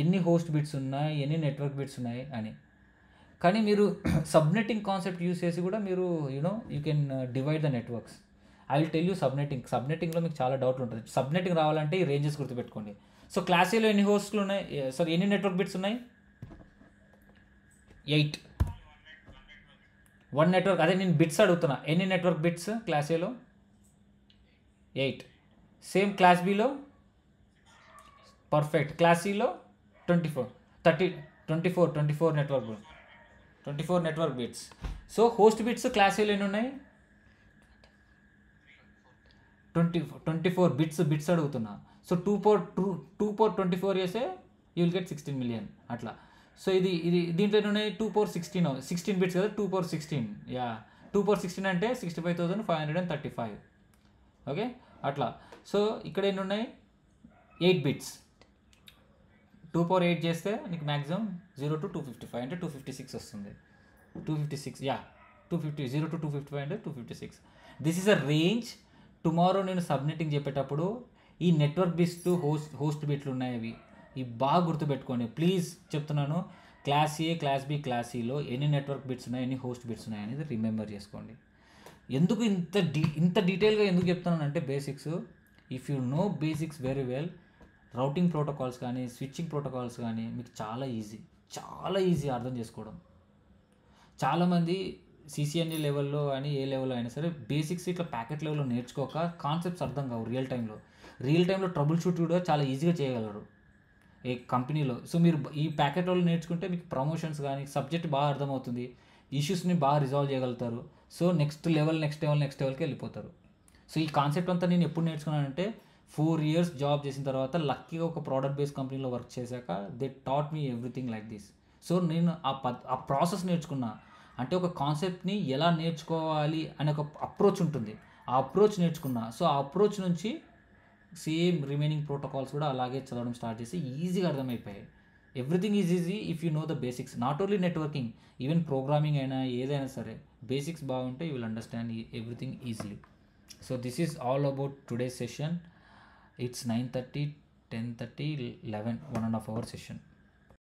ఎన్ని హోస్ట్ బిట్స్ ఉన్నాయి, ఎన్ని నెట్వర్క్ బిట్స్ ఉన్నాయి అని. కానీ మీరు సబ్నెట్టింగ్ కాన్సెప్ట్ యూస్ చేసి కూడా మీరు you can divide the networks. I will tell you subnetting. సబ్నెట్టింగ్లో మీకు చాలా డౌట్లు ఉంటుంది. సబ్నెట్టింగ్ రావాలంటే ఈ రేంజెస్ గుర్తుపెట్టుకోండి. సో క్లాస్ సిలో ఎన్ని హోస్ట్లు ఉన్నాయి, సారీ ఎన్ని నెట్వర్క్ బిట్స్ ఉన్నాయి? 8. 1 నెట్వర్క్. అదే నేను బిట్స్ అడుగుతున్నా, ఎన్ని నెట్వర్క్ బిట్స్ క్లాస్ ఏలో? 8. సేమ్ క్లాస్ బిలో పర్ఫెక్ట్. క్లాస్ సిలో 24. 24 network bits. So host bits class ఏలు ఎన్ని ఉన్నాయి? 24 బిట్స్ అడుగుతున్నా. సో 2 పోర్ 24 చేస్తే యూ విల్ గెట్ 16 మిలియన్ అట్లా. సో ఇది దీంట్లో ఉన్నాయి 2 పోర్ 16 బిట్స్ కదా, 2 పోర్ 16. యా 2 పోర్ 16 అంటే 65,535 ఓకే అట్లా. సో ఇక్కడ ఎన్ని ఉన్నాయి? 8 బిట్స్. 2 పోర్ 8 చేస్తే నీకు మ్యాక్సిమం 0 to 255 అంటే 256 వస్తుంది. 256 యా 250 0 to 255 అంటే 256. This is a range. Tomorrow నేను సబ్నెట్టింగ్ చెప్పేటప్పుడు ఈ నెట్వర్క్ బిట్స్ హోస్ట్ బిట్లు ఉన్నాయి అవి ఇవి బాగా గుర్తుపెట్టుకోండి ప్లీజ్. చెప్తున్నాను class A, class B, class సిలో ఎన్ని నెట్వర్క్ బిట్స్ ఉన్నాయి, ఎన్ని హోస్ట్ బిట్స్ ఉన్నాయి అనేది రిమెంబర్ చేసుకోండి. ఎందుకు ఇంత డీటెయిల్గా ఎందుకు చెప్తున్నాను అంటే basics, if you know basics very well, routing protocols కానీ స్విచ్చింగ్ ప్రోటోకాల్స్ కానీ మీకు చాలా ఈజీ అర్థం చేసుకోవడం. చాలామంది CCNA లెవెల్లో కానీ ఏ లెవెల్లో అయినా సరే బేసిక్స్ ఇట్లా ప్యాకెట్ లెవెల్లో నేర్చుకోక కాన్సెప్ట్స్ అర్థం కావు. రియల్ టైంలో ట్రబుల్ షూట్ కూడా చాలా ఈజీగా చేయగలరు ఏ కంపెనీలో. సో మీరు ఈ ప్యాకెట్ లెవెల్లో నేర్చుకుంటే మీకు ప్రమోషన్స్ కానీ సబ్జెక్ట్ బాగా అర్థమవుతుంది, ఇష్యూస్ని బాగా రిజాల్వ్ చేయగలుగుతారు. సో నెక్స్ట్ లెవెల్కి వెళ్ళిపోతారు. సో ఈ కాన్సెప్ట్ అంతా నేను ఎప్పుడు నేర్చుకున్నానంటే 4 years జాబ్ చేసిన తర్వాత లక్కీగా ఒక ప్రోడక్ట్ బేస్డ్ కంపెనీలో వర్క్ చేశాక they taught me everything like this. So నేను ఆ ప్రాసెస్ నేర్చుకున్నా. అంటే ఒక కాన్సెప్ట్ని ఎలా నేర్చుకోవాలి అనే ఒక అప్రోచ్ ఉంటుంది, ఆ అప్రోచ్ నేర్చుకున్నా. సో ఆ అప్రోచ్ నుంచి సేమ్ రిమైనింగ్ ప్రోటోకాల్స్ కూడా అలాగే చదవడం స్టార్ట్ చేసి ఈజీగా అర్థమైపోయాయి. Everything is easy if you know the basics, not only networking, even programming అయినా ఏదైనా సరే బేసిక్స్ బాగుంటే you will understand everything easily. So this is all about today session. It's 9:30, 10:30, 11, 1.5 hour session.